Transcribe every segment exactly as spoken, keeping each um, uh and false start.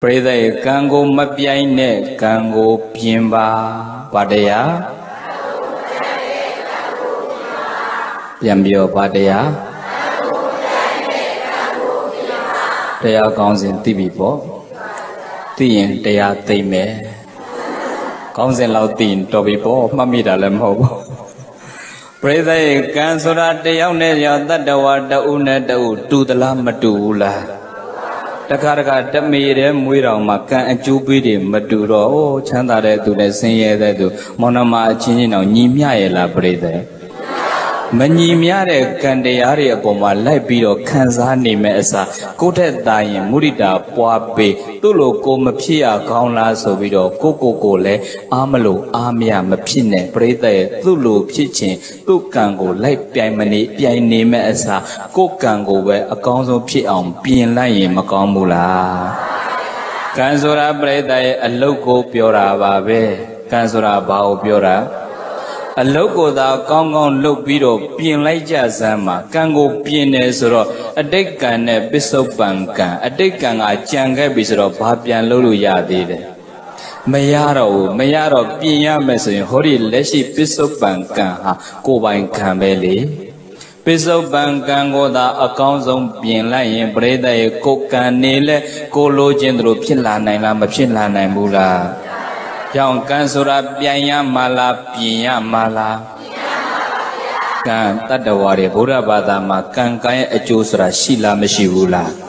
Prede Kango Mapyaine Kango Pimba Padea Piambio Padea Tea Gonzin Tibipo Tin Tea Time Gonzin Lautin Tobipo Mamida Lemho Prede Kansura Deone Yanda Dawada Una Dau to the Lamadula Takaraka Tamir, Mura, Maka, and Jupiter, Maduro, Chandare to the Saint Edu, Monoma, Chinino, Nimiaela, Brede. Manimiare, Candiaria, Boma, Labido, Kanzani Mesa, Cote Dai, Murida, Puape, Tulo, Comapia, Kaunas, Ovido, Coco Cole, Amalo, Amia, Mapine, Brede, Tulu, Kitchen, Tukango, Lake Piamani, Piani Mesa, Cocango, where a council Pion, Pian Lai, Macamula. Kanzora Brede, a loco Piora, Babe, Kanzora Bao Piora. A local da Kongon Lobido, Pin Laja Zama, Kango Pinesro, a decan, a bishop banka, a decan, a changa bishop, Papian Lulu Yadid. Mayaro, Mayaro, Piamas, Hori Leshi, bishop banka, Koban Kameli. Bishop bankango da accounts on Pin Lai, Breda, Cocanile, Colo Gendro, Pilana, Machilana, Mula. Young Kansura Pianya Mala Pinya Mala Kan Tadawari Buddha Badama Kankai Ajusra Shila Meshivula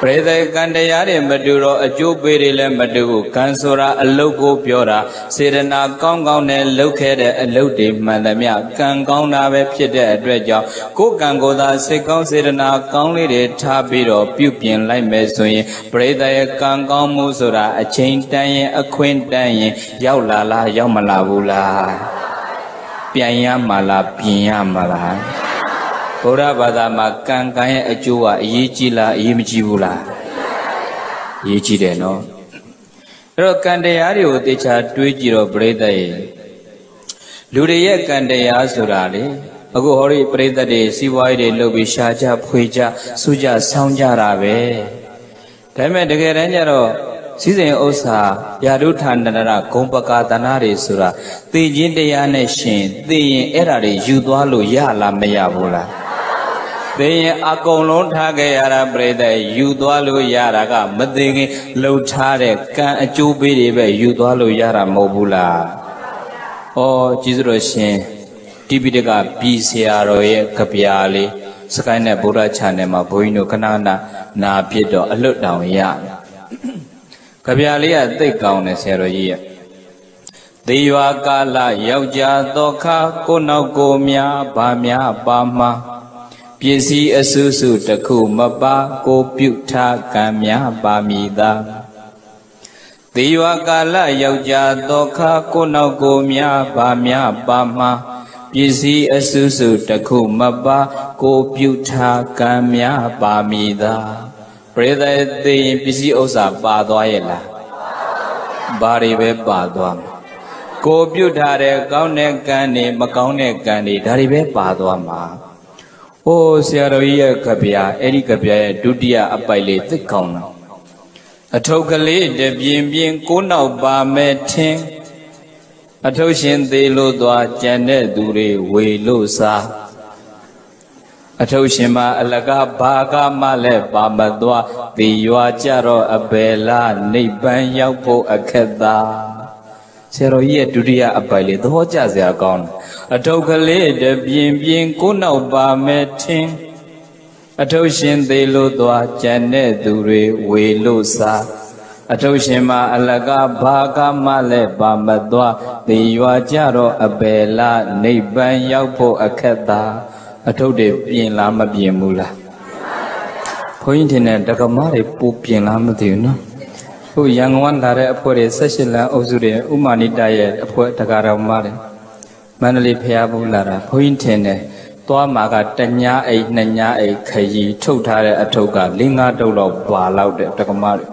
Prede Kandayari Maduro Ajubiril Madu Kansura Aloko Piora Sirena Kongone located a loaded Madamia Kangona Webshida Dredja Kokangoda Sekon Sirena Konglid Tabiro Pupian Limesoy Prede Kangon Musura a change dying a quaint dying Yaulala Yamalavula Pianyamala Pinyamala Ora bada makan kaya ajua yichi la yimchi bula yichi de no. Ro kandeyari otecha tuji ro preda e. Luriye kandeya surale. Ago hori preda de siwai de lobi shaja puja suja soundja rabe. Tame dege ranjaro. Season Osa, Yarutanara, Kompaka, Tanari Sura, the Jindiane Shin, the Erari, Yudualu, Yala Mayabula. They Akolon Tagayara Breda, Yudualu Yaraga, Madingi, Lotare, Kan Jubidibe, Yudualu Yara Mobula. Oh, Jizroshin, Tibidega, P C R O E, Kapiali, Sakana Buddha Chanema, Boino Kanana, Na Piedo, a look down Yan. Kabialia take down a seroy. The Yuakala Yauja Doka Konagomia Bamia Bama P C Asusu Takuma Ba Koputa Kamia Bamida. The Yuakala Yauja Doka Konagomia Bamia Bama P C Asusu Takuma Ba Koputa Kamia Bamida. Preda the busy osa badoela Baribe Badwam. Computare, Gaunek Gandhi, Macaunek Gandhi, Daribe Badwama. Oh, Sierra Capia, Eddie Capia, Dudia, Abaile, the Cono. A tokali, the being being Kuna Bameting. A toshin de Lodua, Janet Dure, we losa. Atoshima Alaga Baga Male Bamadwa, the Yuajaro Abela, Niban Yaupo Akeda. Zero year to dear Abali, the Hojas are gone. Atokale, the being being Kunoba meeting. Atoshin de Lodwa, Janet Dure, we losa. Atoshima Alaga Baga Male Bamadwa, the Yuajaro Abela, Niban Yaupo Akeda. I told you, Bien Lama Bien Mula. Pointing at Dagamari, Poop Bien Lama, do you know? Who young one that put a session of Zure, Umani diet, a poet Tagara Mare. Manly Piabula, pointing at Tuamaga, Tanya, a Nanya, a Kayi, Totara, a Toga, Linga Dolo, Baloud, Dagamari.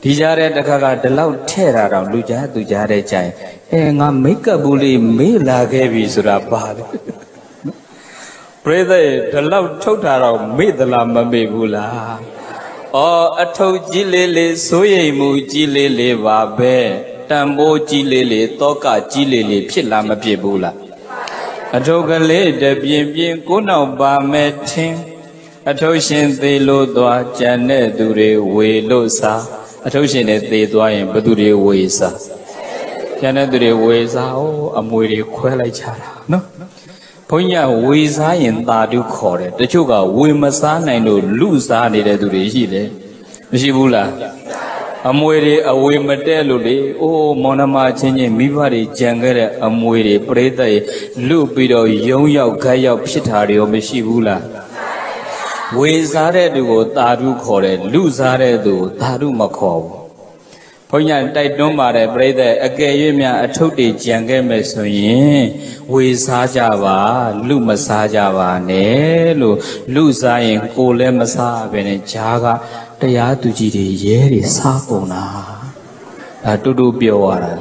Dijare Dagaga, the loud terror of Luja, Dujare Jai, and I make a bully me like a Vizurabad. Pray the love total of me the Lama Bibula. Oh, atho jilele soye mu jilele wabe tambo jilele toka jilele pila mabibula. Atho gale de bien bien kuna ba metin. Atho shende lo doa chane dure we lo sa. Atho shende te doa yen badure we sa. Chane dure we sa o amuri kwele chara no. Ponya wisa in Tadu Kore, the Chuga, Wimasan, I know, lose our little Duriji, Shibula. Amwere, away Madeluli, oh, Monama, Chene, Mivari, Jangere, Amwere, Preta, Lupido, Yoya, Kaya, Pitari, or Mishibula. Wisa redu, Tadu Kore, lose our redu, Tadu Mako. Ponya, Taidomare, Preta, Akayemia, Atoti, Jangamesoye. We sajava, lu masajava, ne lu, lu zayin, kule masabene, jaga, tayatu jiri, yeri, sakona. A tudu biawara,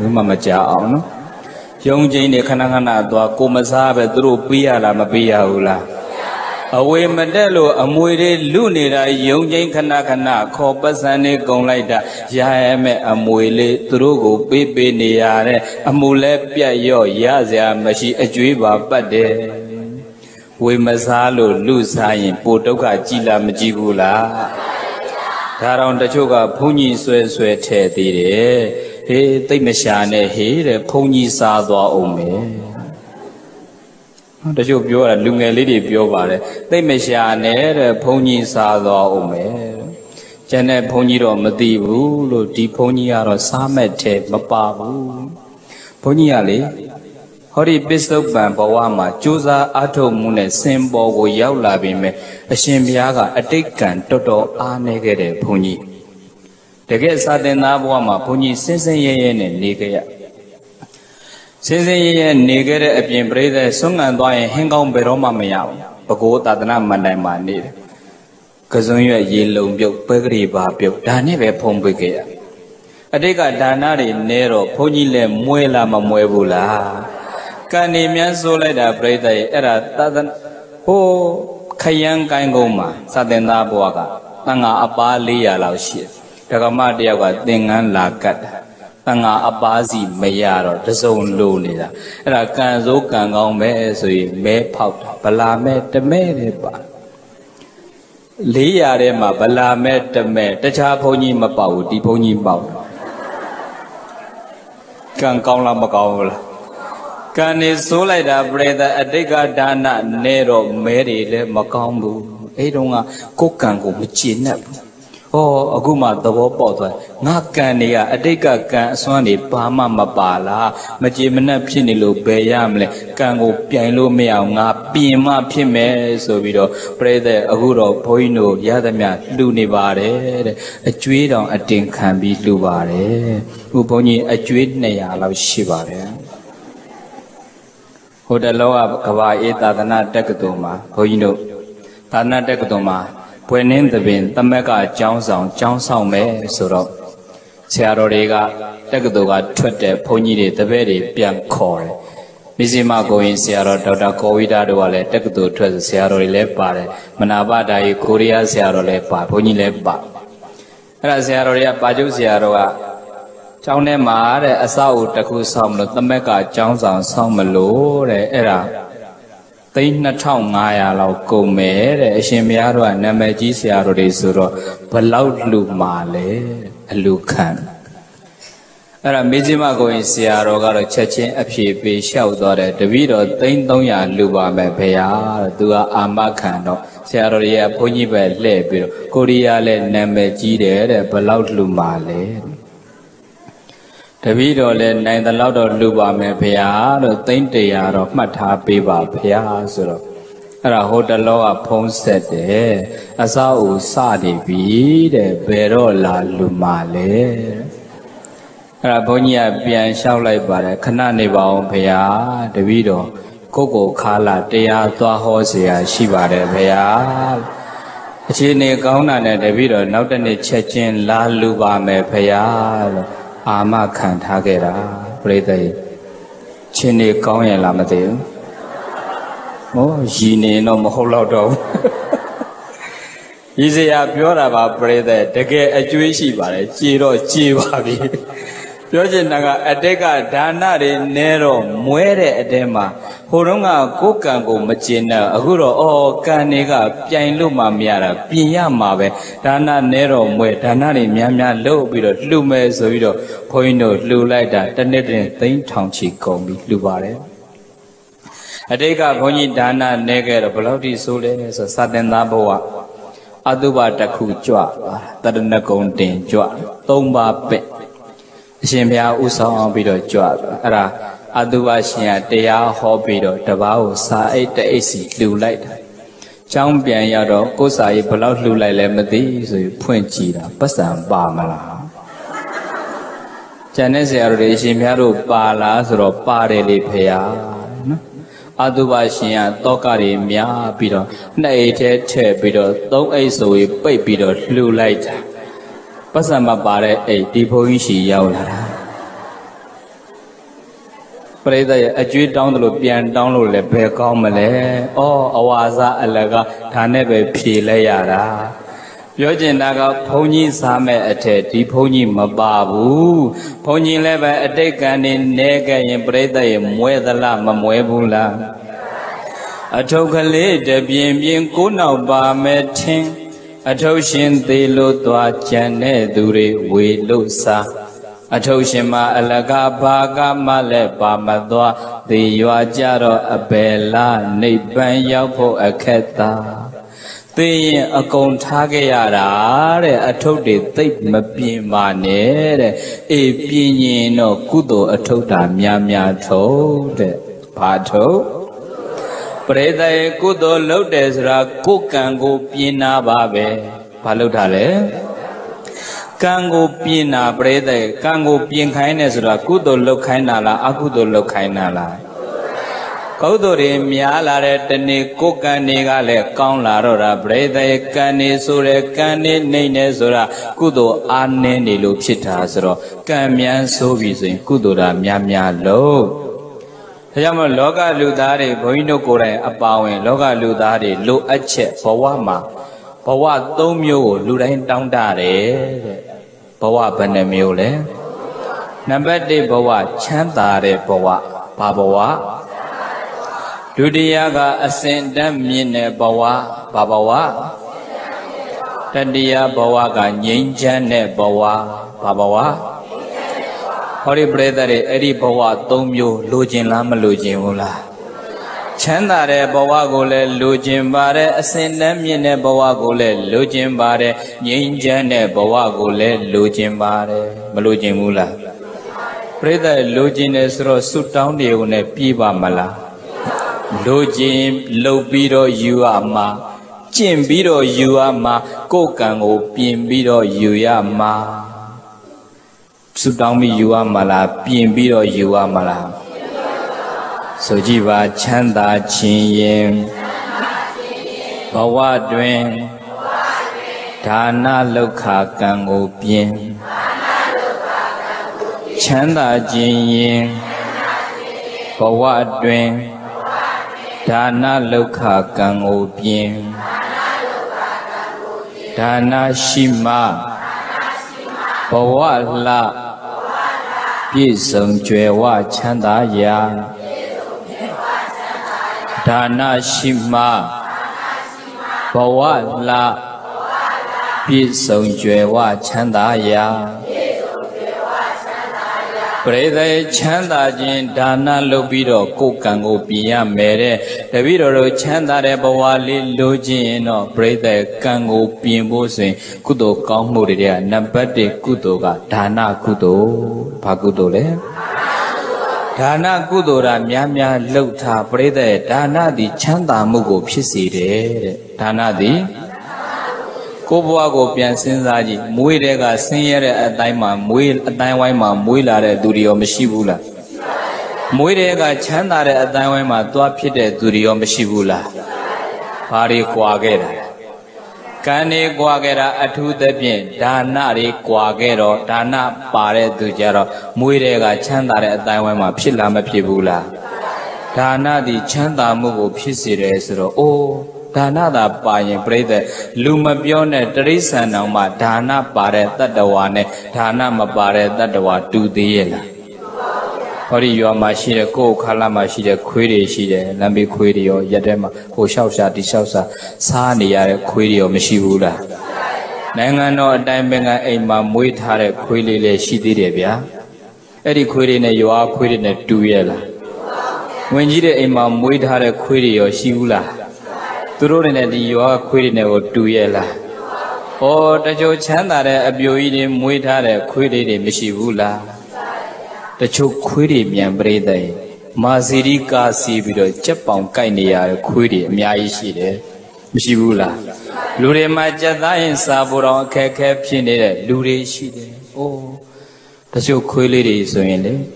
mama jao, no? Young jane kanangana, dua kumasabe, dru piala, mabiaula. Away Mandelo, Amuide, Lunida, young jane kanakana, copasane, gong like that, Yame, Amuile, Trugo, Bibi, Niare, Amulepia, Yo, Yazia, Mashi, Ajuba, Bade, We Mazalo, Lusain, Potoka, Chila, Majigula, Taron the Choga, Puni, Swete, He, Timeshane, He, the Puni Sadwa Ome. The job you are a lunga lady, Biovare. They may share a pony sad or omer. Janet pony or Madibu, or Deponia or Samete, Mapabu. Ponyali, Hori Bishop Bambawama, Josa Ato Mune, Sembo, Yaulabime, a Shimbiaga, a Dekan, Toto, a negate pony. The guests are the Nabwama, pony, Sensen and Nigger. Since a nigger a being breathed, sung and dying, hang on Beroma meow, but go that man need. Kazunia yellow milk, burglary bar, built Daneve Pombuga. A digger danari, Nero, Ponile, Muela, Mamuevula. Canimian solida breathed, era dozen. Oh, Kayan Gangoma, Sadena Boaga, Tanga Abalia Laushi, Tagamadia, Dingan Lakat. Tanga Abazi Mayar, the zone Lunida, and I can look and go may so you may pout, Balame the Mediba Liarema, Balame the Med, the Chaponi Mapau, the Pony Bout. Can come Lamacola. Can it so like that, brother? A digger dana, Nero, Mary, Macombu, Edonga, cook and go with chin up. Oh, Aguma, the war bottle. Nakania, a deca can swanny, Pama, Mabala, Majimina Pinilu, Bayamle, Kango, Piano, Meanga, Pima, Pime, Sovido, Brother, Aguro, Poino, Yadamia, Lunivare, a tweet on a thing can be Luvare, Uponi, a tweet nea, love Shivare. Hodaloa, Kawaii, Tadana, Takatoma, Poino, Tadana Takatoma. When in the wind, the mega John's on John's on me, Soro Sierra Rega, Dagadoga, Twitter, Pony, the very Biancore. Missima going Sierra Dota, Covida, Dagado, Twitter, Sierra Lepa, Manavada, Korea, Sierra Lepa, Pony Lepa. Era Sierra Paju Sierra Townema, a South Taku Sam, the mega John's on Samalo, era. Tin na chong ngaya lao go me de a shin mya do a name ji sia do de so do balaut lu ma le a lu khan ara mejima goin sia do ga do chet chin a phie pe shao twa de tabi do tin three hundred lu ba ma phaya tu a ama khan do sia do ye phonji ba hle pi do korea le name ji de de balaut lu ma le Davido le nine the loud of Luba me Piaro, Tintia of Mata Piva Piazzo. Ara Hodaloa Ponset, Asau Sadi Vide, Verola Lumale. Rabonia Bian Shaulai Bare, Cananiba Pia, Davido, Coco Cala, Dea, Tuahosia, Shiva de Pia. Chine Gauna de Davido, not any Chechen La Luba me Pialo. Ama can't hug it up, pretty. Chinny Conya Lamadeo. Oh, Ginny, no more loud. Dana Adega Boni Dana Neger of Bloody Soles, a Satin Laboa, Aduba Taku Jua, Tadanakon Tin Jua, Tomba Pet, Shimia Usa Bido Jua, Ara, Aduba Shia, Dea Hobbido, Tabao, Sa eight to eighty, Blue Light, Champion Yado, Cosa, Blood Lula Lemadi, Puenchida, Passan Bamala. Janezia Shimiaru Balas or Pare Pea. Adubashian, Tokari, Mia, Bido, Nated, Bido, Dog Azoe, Baby, Blue Light. Pasama Bare, a depoishi yaula. Pray the Ajit download, Pian download, Le Pecomale, or Awaza, Alaga, Tanebe, Pilayara. Yojin Naga, Pony Same at a depony mababu, Pony lever at a gun in Nega and Breda and Muedala Mamuebula. A tokale, the Bian Kuna Ba Metin, a toshin de Lotua Chane Dure, we Lusa, a toshima alaga baga male bamadua, the Yuajaro abella, Nipan Yapo aketa. They are going to get a total tape, maybe money, a pinion or kudo, a total miamia told Pato. Breda kudo lodes ra cook and go pina babe, Palotale. Kango pina breda, kango pin kindness ra kudo lokainala, akudo lokainala. Kaudore miala retene coca negale con la rora brede cane sure cane nenesura kudo ane nilu chitasro camian sovis in kudura miamia lo. Yama loga ludare boino kore apawen loga ludare lo ache pawama pawa domio ludain dangdare pawa panemule nambade pawa chantare pawa pawa. Dudiyaga ascendam yine bawa, babawa. Tandiya bawaga nyinjane bawa, babawa. Hori bredare eri bawa tomyo lojin lama lojin ula. Chandare bawa gole lojin bare, ascendam yine bawa gole lojin bare, nyinjane bawa gole lojin bare, malojin ula. Bredare lojin esro sutang diune piba mala. Lojin lobiro yuama, jimbiro yuama, kokango pimbiro yuama. Sudami yuama la, pimbiro yuama la. Sojiva chanda chinyin, bawadwen, dana loka kango pin, chanda chinyin, bawadwen. Dana Loka Gango Bien Dana Shima Bawala Pisang Jua Chanda Ya Dana Shima Bawala Pisang Jua Chanda Ya Brede Chanda Jin Dana Lobido, Kokango Pia Mere, the Vido Chanda Bawali Lojino, Brede Kango Pimbose, Kudo Kamuria, Nambate Kudoga, Dana Kudo, Pagudole, Dana Kudora, Miamia Lota, Brede, Dana di Chanda Mugo Piside, Dana di. Kobuago Pian Sinzaji, Muirega, Senior at Diamond, Muil at Diamond, Muilare, Durio Meshibula. Muirega, Chandare at Diamond, Duapide, Durio Meshibula. Pari Quagera. Cane Quagera atu de Bien, Danari Quagero, Dana Pare Dujero, Muirega, Chandare at Diamond, Pilama Pibula. Dana di Chanda Mugo Pisire, O. Dana da paye prede Lumabione Trisanoma Dana Pare Tadawane Dana Mapare Tadawa to the yellow. Or you are machine co kalama she the query she the lambi query or yadema who shausa di shausa sani are query or mishivula. Nanga no dimenga a mamuit had a query le she did ya. Eddie query ne you are query ne two yellow. When you did a mum, we had a query or shula. Through the you are query never do yella. Or the Joe Chandra abioidim, we had a query de Mishivula. The Joe query me and brede. Mazirika see with a chapon kindly query, Miaishi, Mishivula. Lure Majadayan Saburon, Kakapine, Lure Shide. Oh, the Joe query is only.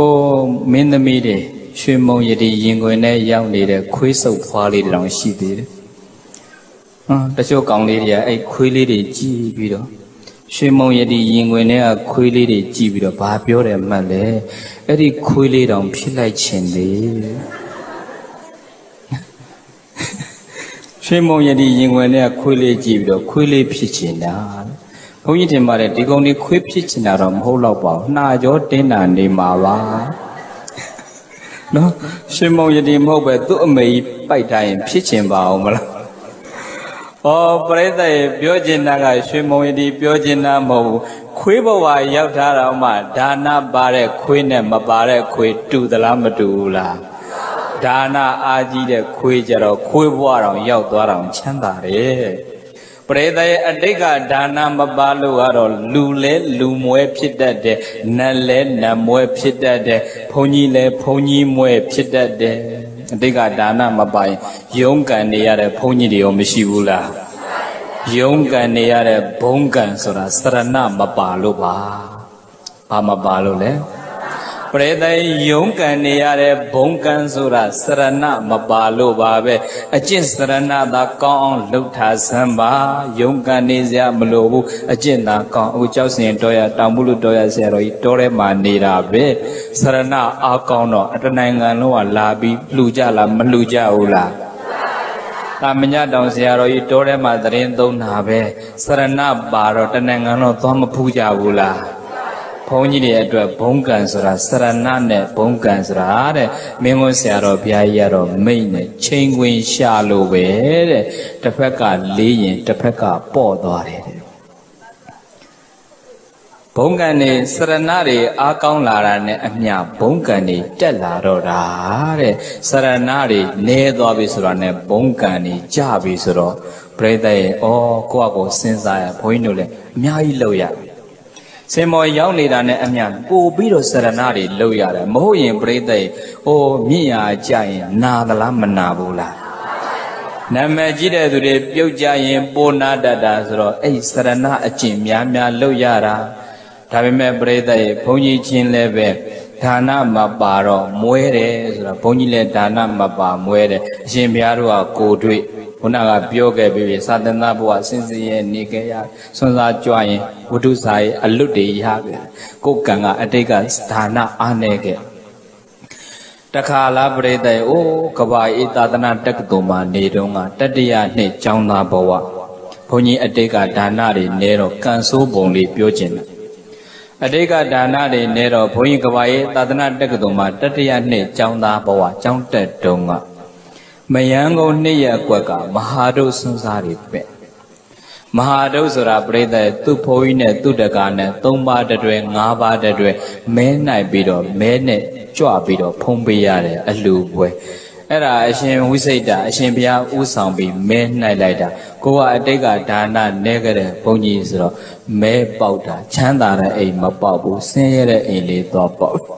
Oh, men the media, she moaned yingwene young leader, quiz of quality long she did. The joke on Lydia, a quilly gibido. She moaned yingwene a quilly gibido, babio and male, very quilly on Pilai Chendi. She moaned yingwene a quilly gibido, quilly pitching. Who you did, Mother? They only quit pitching at them, whole about. Nah, your dinner, Nimara. No, she moaned your name over to me by time pitching bowl. Oh, brother, Biogina, she moaned the Biogina mo, Quibawa Yautarama, Dana Bare, Queen and Mabare, quit to the Lamadula. Dana Aji the Quijaro, Quibaram, Yautaram, Chandare. Preda Adega Dana Mabalu are Lule, Lumwe Pidade, Nale, Namwe Pidade, Ponyle, Pony Mwe Pidade, Adega Dana Mabai, Yonga near Pony or Mishivula, Yonga near Bongan Sora, Strana Mabaluba, Amabalule. Preda Yonga near Bongan Sura, Serana, Mabalo Babe, a chin Serana da con, Lutasamba, Yonga Nizia Malobu, a chin da con, which was in Toya, Tambulu Toya Zero, Torema Nira Be, Serana, Alcono, Atananga Noa Labi, Lujala, Maluja Ula. Tamina don't zero, Torema Dren don't have Serana Baro, Tanangano, Tomapuja Ula. Pony at a bone cancer, Saranane, bone cancer, Mimosero, Piero, Maine, Chingwin, Shallow, Tapeka, Lee, Tapeka, Bordore. Bongani, Saranari, Akonlarane, Amia, Bongani, Della Rodare, Saranari, Nedobisrane, Bongani, Javisro, Prede, O, Quago, Sensai, Poinole, Miailoya. Semo young lady and young, oh, Bido Serenari, Loya, Moyan Brede, oh, Mia Giant, Nada Lamanabula. Namajida to the Bio Giant, Bonada Dazro, a Serena, a chin, Yamia Loyara, Tabime Brede, Pony Chin Leve, Tana Mabaro, Muere, Ponyle Dana Maba, Muere, Jimiarua, Godri. Unaga Bioga baby, Southern Nabua, Sinzi, Nikea, Sonza Joy, Uduzai, Aludi, Yaga, Kokanga, Adega, Stana, Anege. Takala Brede, O, Kawaii, Dadana, Takdoma, Nedonga, Tadia, Ne, Changna Boa, Pony Adega, Danari, Nero, Kanso, Bonli, Biojin. Adega, Danari, Nero, Pony Kawaii, Dadana, Takdoma, Tadia, Ne, Changna Boa, Changta Donga. Mayango Nia Quaga, Mahado Sunsari Pet. Mahado Sura Breda, Tupoine, Tudagana, Tomba de Dre, Nava de Dre, Menai Bido, Mene, Joabido, Pombiare, Alubwe. Era, Ashim Wiseda, Ashimbia Usambi, Menai Lida, Goa Dega, Dana, Negre, Ponizro, Me Bauta, Chandara, a Mababu, Sere, a little.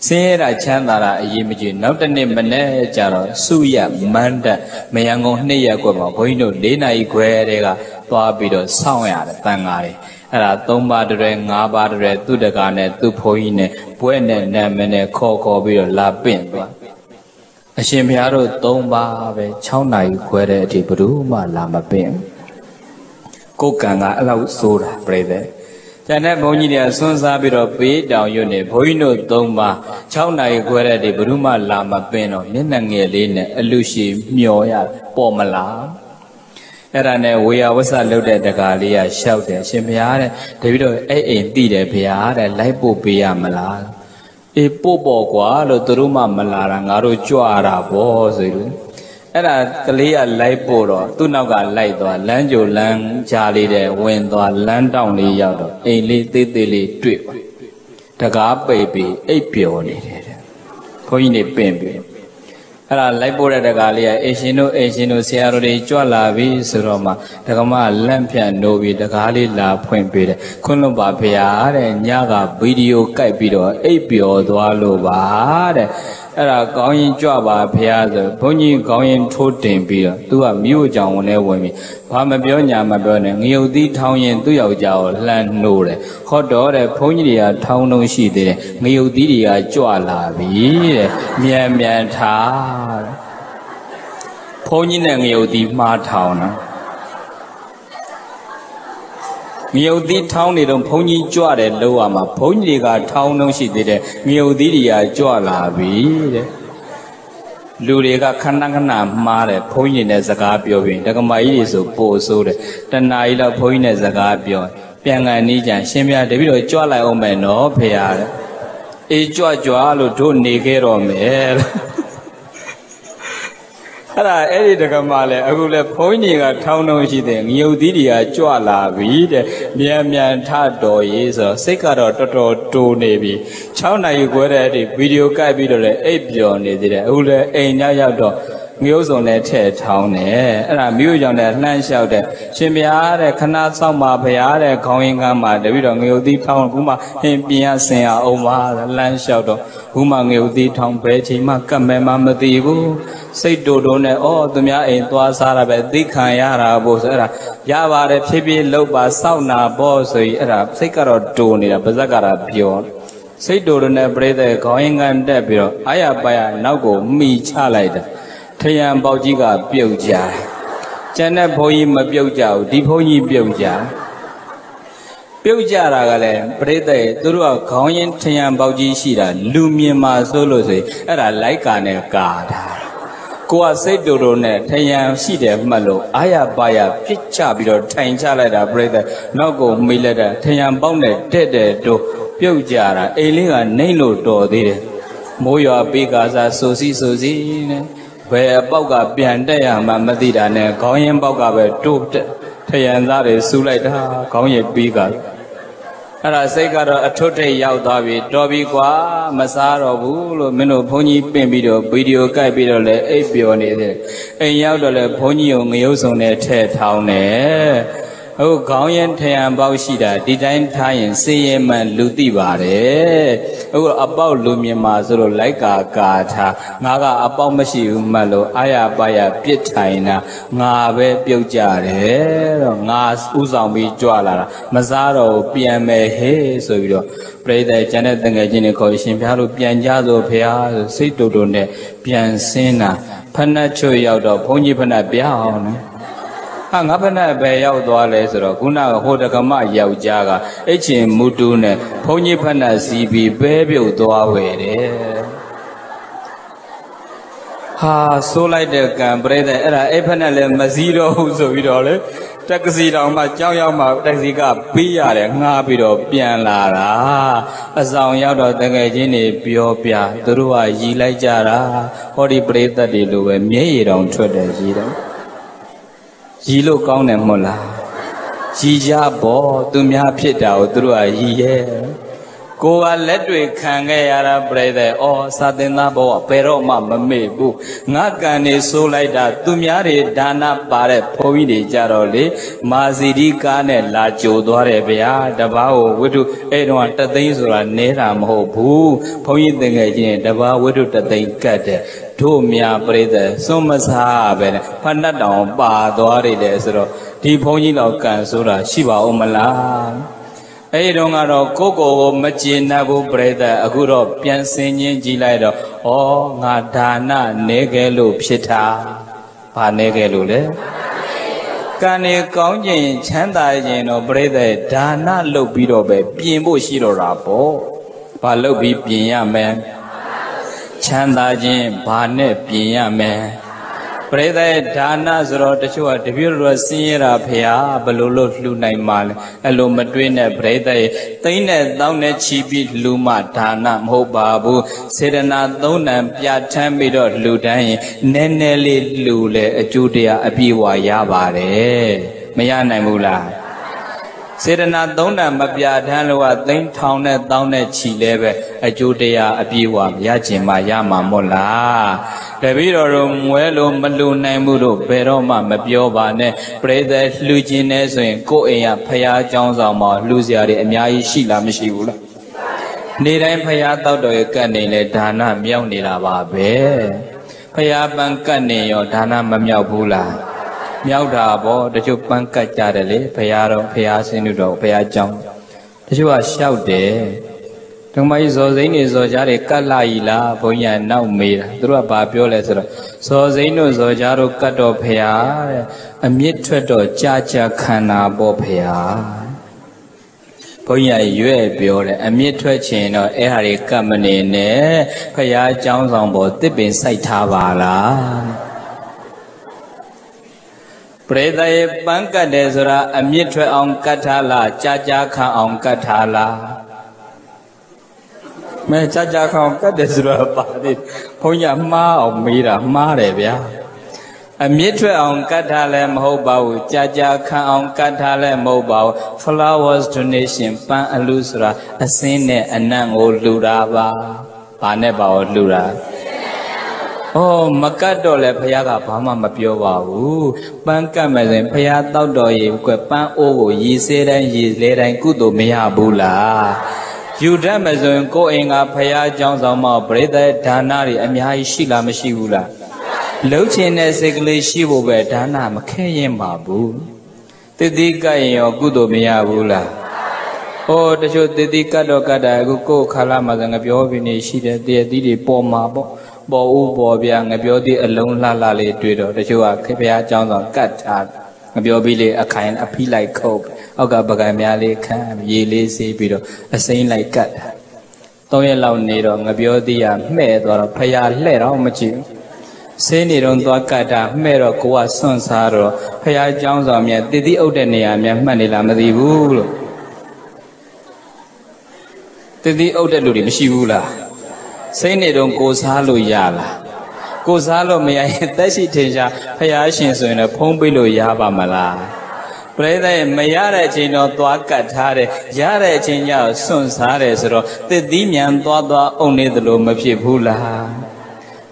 Sera Chandara, Yimiji, not the name Manejaro, Suya, Manda, Mayango Nea Goma, Poino, Dina Guerrega, Babido, Sonya, Tangari, Ara Tomba de Nabadre, Tudagane, Tupoine, Buene, Namene, Coco, La Bimba. Ashimiaro, Tomba, Chona, Guerre, Tiburuma, Lama Bim. Kokanga, Lausura, Brede. Chana Bonjinia Sonsa bit of paid down unit, Boino Doma, Chowna Guerra de Bruma Lama Beno, Nenangelin, Lucy, Mioya, Pomala. Erane, we are was a loaded the Galia, shouted, Shemiare, the widow, eh, indeed, a piar, a lipo piamala. A popo guard, Turuma Malarangaro, Juara, Bozil. Era Talia Laiporo, Tunaga Laito, Lanjo Lang, Charlie, the wind or land down the yard, a little trip. Taga baby, a peony. Pointed baby. Era Laipora de Galia, Esino, Esino, Sierra, Jola, Visoroma, Tagama, Lampian, Novi, the Galila, Puente, Columba, Piar, and Yaga, Video, Caipido, Apio, Dualova. Going Java, Piazza, Pony going Totem beer, do a mule on their women. Palma Bionia, my brother, New D Town and Duyaja, Land Nore, Hot Dora, Ponya, Town no she did, New Didia, Joala, Mian Mian Tar Pony and New D Martown. New D Town little Pony Joada, Loama, Ponya, Town no she did, New Didia, Joala. Luriga Kanakana, Mare, Pointing as a garbio, Dagamai is a poor soda, Tanaila Pointing as a garbio, Pianga Nijan, Shemia, the widow Jola Omen, or Piar. A Joalu don't negate on me. Ada edit the Gamale, I will have pointing at town on she then, Yodia, Jola, Weed, Miamian Tato is a secret or total two navy. China, you go at a video guy video, a beyond it, Ula, a Nayado, Muse on that head town, eh, and a muse on that land shelter. Shemiare, Kana, Sama, Payare, Coingama, the widow, Yodi town, Huma, and Piancia, Oma, land shelter, Huma, Yodi town, Betty, Macame, Mamma, the Say Dodo, all the Mia in Tuasarabe, Dikayara, Bosera, Yavare, Pibi, Loba, Sauna, Bosi, Arab, Sikaro, Donia, Bazagara, Pion. Say Dodo, brother, going and debut, Ayabaya, Nago, me, Chalade, Tayan Baujiga, Bioja, Jana Poima Bioja, Diponi Bioja, Bioja Ragale, brother, Dura, Coin, Tayan Bauji Shida, Lumima Solose, and I like an God. Go say Dorone, Tayan Sida, Malo, Ayabaya, Pichabio, Tain Chalada, brother, Nago, Milada, Tayan Bonnet, Tede, Do, Piojara, Elia, Nano, Do, did Moya Bigaza, Sosi, Sosi, where Boga, Biandea, Mamadida, and Coyan Boga were duped, Tayan Lade, Sulata, Coyan Biga. Ara Segara Atote Yao Davi, Dobi Qua, Masaro Bull, Meno Pony Pembido, Video Capital, Apion, and Yaudole Ponyo Miosone Tet Town, eh? Oh, Goyan Tayan Baushida, Design Tayan, C M and Ludivare. Oh, about Lumia Mazuro, like a gata, Naga Abomashi Malo, Ayabaya, Pitaina, Nave Piojare, Nas Uzambi Juala, Mazaro, P M A, Hey, so you pray the Janet and Gajinico, Shimparo, Pianjado, Pia, Sito Dune, Piancena, Panacho Yado, Pony Panabian. Hang up and I bay out the letters or Guna Hodakama Yao Jaga, H. Mutune, Pony Pana C B, baby, doaway. Ha, so like the can breathe the era, Epanel, Maziro, who's a widow, taxi down my Jayama, taxi car, Pia, Nabido, Pian Lara, a sound out of the Gajini, Piopia, Drua, Yila Jara, Hori breathe the Dilu, and me don't tread the Zero. Yellow gown and mola. Jija bo, do me a pit out through a year. Go a letter, can't get a breather or sudden labo, pero mamma may boo. Not gonna so like that. Do me a dana bare, poe jarole, mazidi cane, la jodore bea, davao, widow, edon, the things or a neram ho boo, pointing again, davao, widow, the thing cut. To me, brother, so much happen. Panda down, bar, dory, desero, deep pony of Kansura, Shiva Omala. A dongaro, cocoa, machinago, brother, a good of Piancinian Gilado, or Natana, Negelu, Pshita, Panegelu. Kani Kaujin Chanda Jeno Brede Dana Lobirobe Bimbo Shiro Rabo Palobi Biame Chanda Jin Bane Biame Brede Dana Zorotasua Devil Sierra Pia Balolo Lunaiman Alumadwina Brede Tine Downe Chibi Luma Dana Mobabu Sedana Dona Piatamidor Ludai Neneli Lule Judea Abiwa Yabare Mayana Mula Sedana Dona Mabia Danua Dane Town at Downe Chileve a Judea Abiwa Yajima Yama Mola Tabiro Muelo Malu Namuro, Peroma, Mabiobane, Breda, Lugines, and Koea, Paya, Jones, Ama, Luzia, and Yai Shila Mishula. Nida Paya Taudo Cane, Dana, Mionila Babe, Paya Bancane, or Dana Mamiabula, Miaudabo, the Jupanca Jadale, Payaro, Paya Senudo, Paya Jones. You are shouted. Tumai Zozini Zojare Kalaila, Boya Naumir, through a babioletra. Zozino Zojaro Kadopea, a mitredo, Chacha Kana Bopea. Boya Yuebio, a mitrechin or Eri Kamanine, Paya Jones on board, the bin Saitavala. Breda Banca Desra, a mitre on Catala, Chacha Ka on Catala. May Chaja Kong got this party. Ponya Ma or Mira, Maravia. A mitre on Catalem Hobau, Chaja Kong Catalem Mobau, flowers donation, Pan Alusra, a sine, a nan old Lurava, Paneba or Lura. Oh, Macado le Payaga Pama Mapiova, woo, Pancamazin, Payata doy, Quepan O, ye said and ye laid and good o mea bula. You damazon going up Paya Jones on my brother Danari and Yai Shila Mashula. Lochin as English she will wear Dana Makayan Babu. The Dikayan or Gudo Miabula. Oh, the show the Dikado Kada Guko Kalamas and Abiovini, she did a poor marble, Bo Bobian, Abiodi alone la la le Twitter, the show Paya Jones on Cat. Abiobile a kind appeal like coke, Ogabagamale cam, ye lazy bido, a saying like cat. Toya Launero, Abiodia, Med or Paya Lero Machi. Senidon Docata, Mero Coa Son Saro, Paya Jones on me, Didi Odenia, me Manila Madibu. Didi Odeludi, Shivula. Senidon goes Haluyala. Gozalo may I dashi teja, Payashins in a Pombilo Yabamala. Brother Mayarachin or Dwakatare, Yarachin Yao, Sons Haresro, the Dimian Dwada only the Loma Pibula.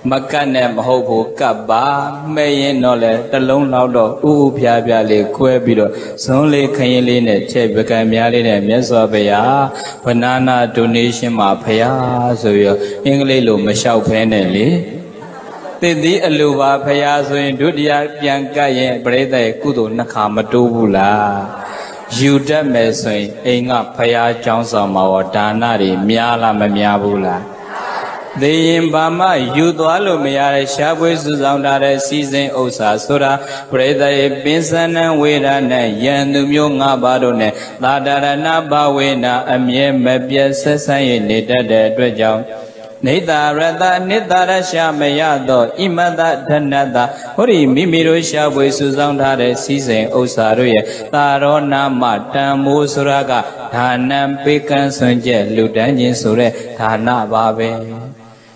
Macanem Hobo Kaba, Mayen Nole, the Lone Laudo, Upia Viale, Quebido, Sonle Kayeline, Chebacamialine, Mesovea, Banana Donation Mapaya, Zoyo, Inglelo, Michelle Penelli. The Aluva Payazo in Dudia Bianca, Breda Kudu Nakamadula. You damn messing, ain't up Paya Johnson or Danari, Miala Mamiabula. The Imbama, you do Alumia, Shabu's Zoundare season Osasura, Breda Benson and Wedana, Yanumyunga Badone, Ladarana Bawena, and Yem Mabia Sessay Nida Dredjam. Nida Rada Nidara Shamayado, Imada Danada, Hori Mimiro Shabu Suzan Dare season Osaruya, Tarona Mata Musuraga, Tanam Pikan Sunje, Ludanjin Sure, Tana Babe.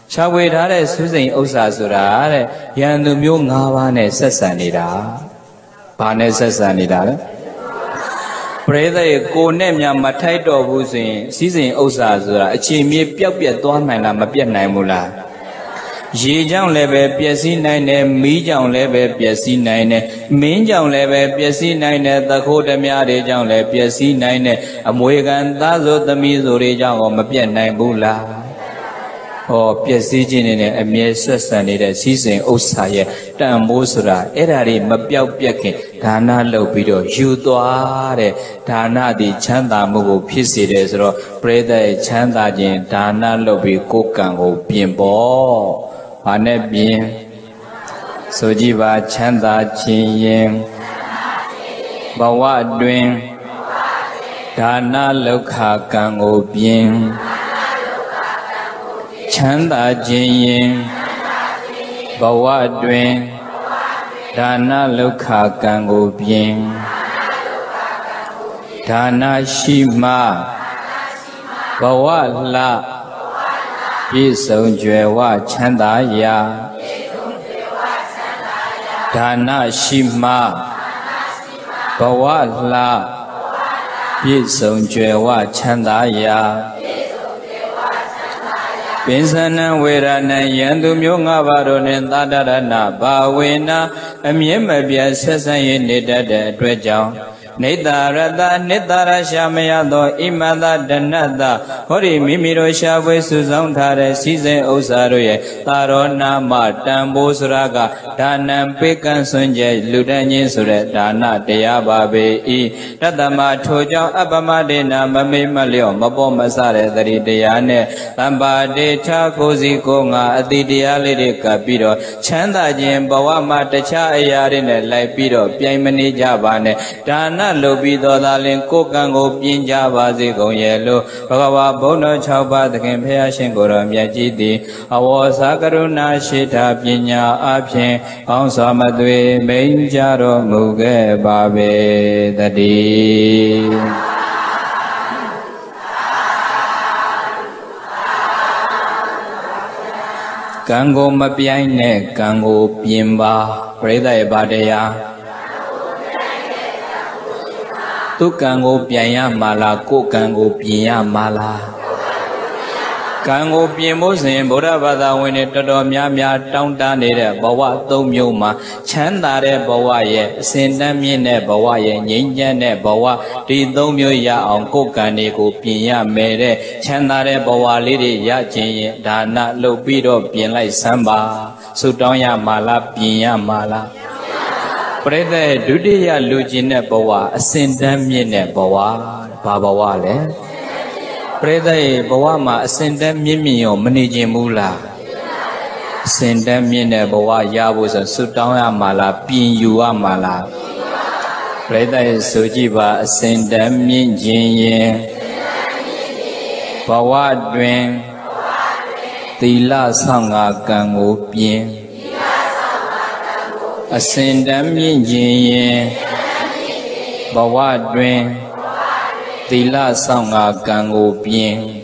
Shabu Dare Susan Osasura, Yanumyung Havane Sasanida, Pane Sasanida. Brother, go name your Mataito Busin, season Osazura, Chimmy Piapia, Dormana, Mapia Namula. Jijan Leve, Piasin Nine, Mijan Leve, Piasin Nine, Minjan Leve, Piasin Nine, the Kodamia Rejan Leve, Piasin Nine, Amoegan, Dazo, the Mizorejan, or Mapia Namula. Or Piasijin and Miasanida, season Osaya, Dan Mosura, Erari, Mapia Piakin. Dana Lobido, Judoare, Dana di Chanda Mugu Pisidesro, Breda Chanda Jin, Dana Lobi Kokango, Bimbo, Anebim, Sojiva Chanda Jin, Bawa Dwin Dana Lokha Kango Bien Chanda Jin Bawa Dwin Dana Lokha Kango Bien Dana Shima Bawa La Pisong Jwa Chanda Ya Dana Shima Bawa La Pisong Jwa Chanda Ya Pinsana Vedana Yandu Myonga Varone Tadarana Bawena Amyema Bia Sasayin Nidada Dwejao Nidha Radha Nidha Rasha Mayado Imadha Dhanadha Hori Mimiro Shavwe Suzam Thare Size Osaruye Tarona Matan Bosraga Dhanam Pekan Sunjay Ludanyin Sure Dhana Deya Babe I Radhama Thojao Abamadena Mamimalyo Mabomasare Dari Deyane Lambade Chakozi Konga Adidya Lirika Piro Chanda Jim Bawa Matacha Ayarine Lai Piro Pyaimani Javane Dhanam Lobido Dalin Kokango Pinja Bazigo Yellow, Baba Bono Chaba, the Campashin Goram Yajidi, Awasakaruna Shita Pinya Apshin, Ponsamadwe, Benjaro Muge Babe, the D. Kango Mapiane, Kango Pimba, Preda Badea. Tu kango pianya mala, ko kango pianya mala. Kango piamo sin Buddha vada wini todo mya mya tong tani de bawa tom yuma. Chanda de bawa ye, sindam yine bawa ye, nyinja ne bawa. Di tom ya on ko kani ko pianya mere. Chanda de bawa liri ya chinye, dana lopido pianlai samba. Sutonya mala, pianya mala. Prede Dudiya Lujine Bawa, Sindamine Bawa, Babawale. Prede Bawama, Sindamimio, Minijimula. Sindamine Bawa Yabus and Sutanamala, Pinyuamala. Prede Sujiba, Sindamin Jinye. Bawa Dwin. Tila Sanga Gangu Pien. Ascendam yin yin Bawa Dwin Tila Sanga Gango Bien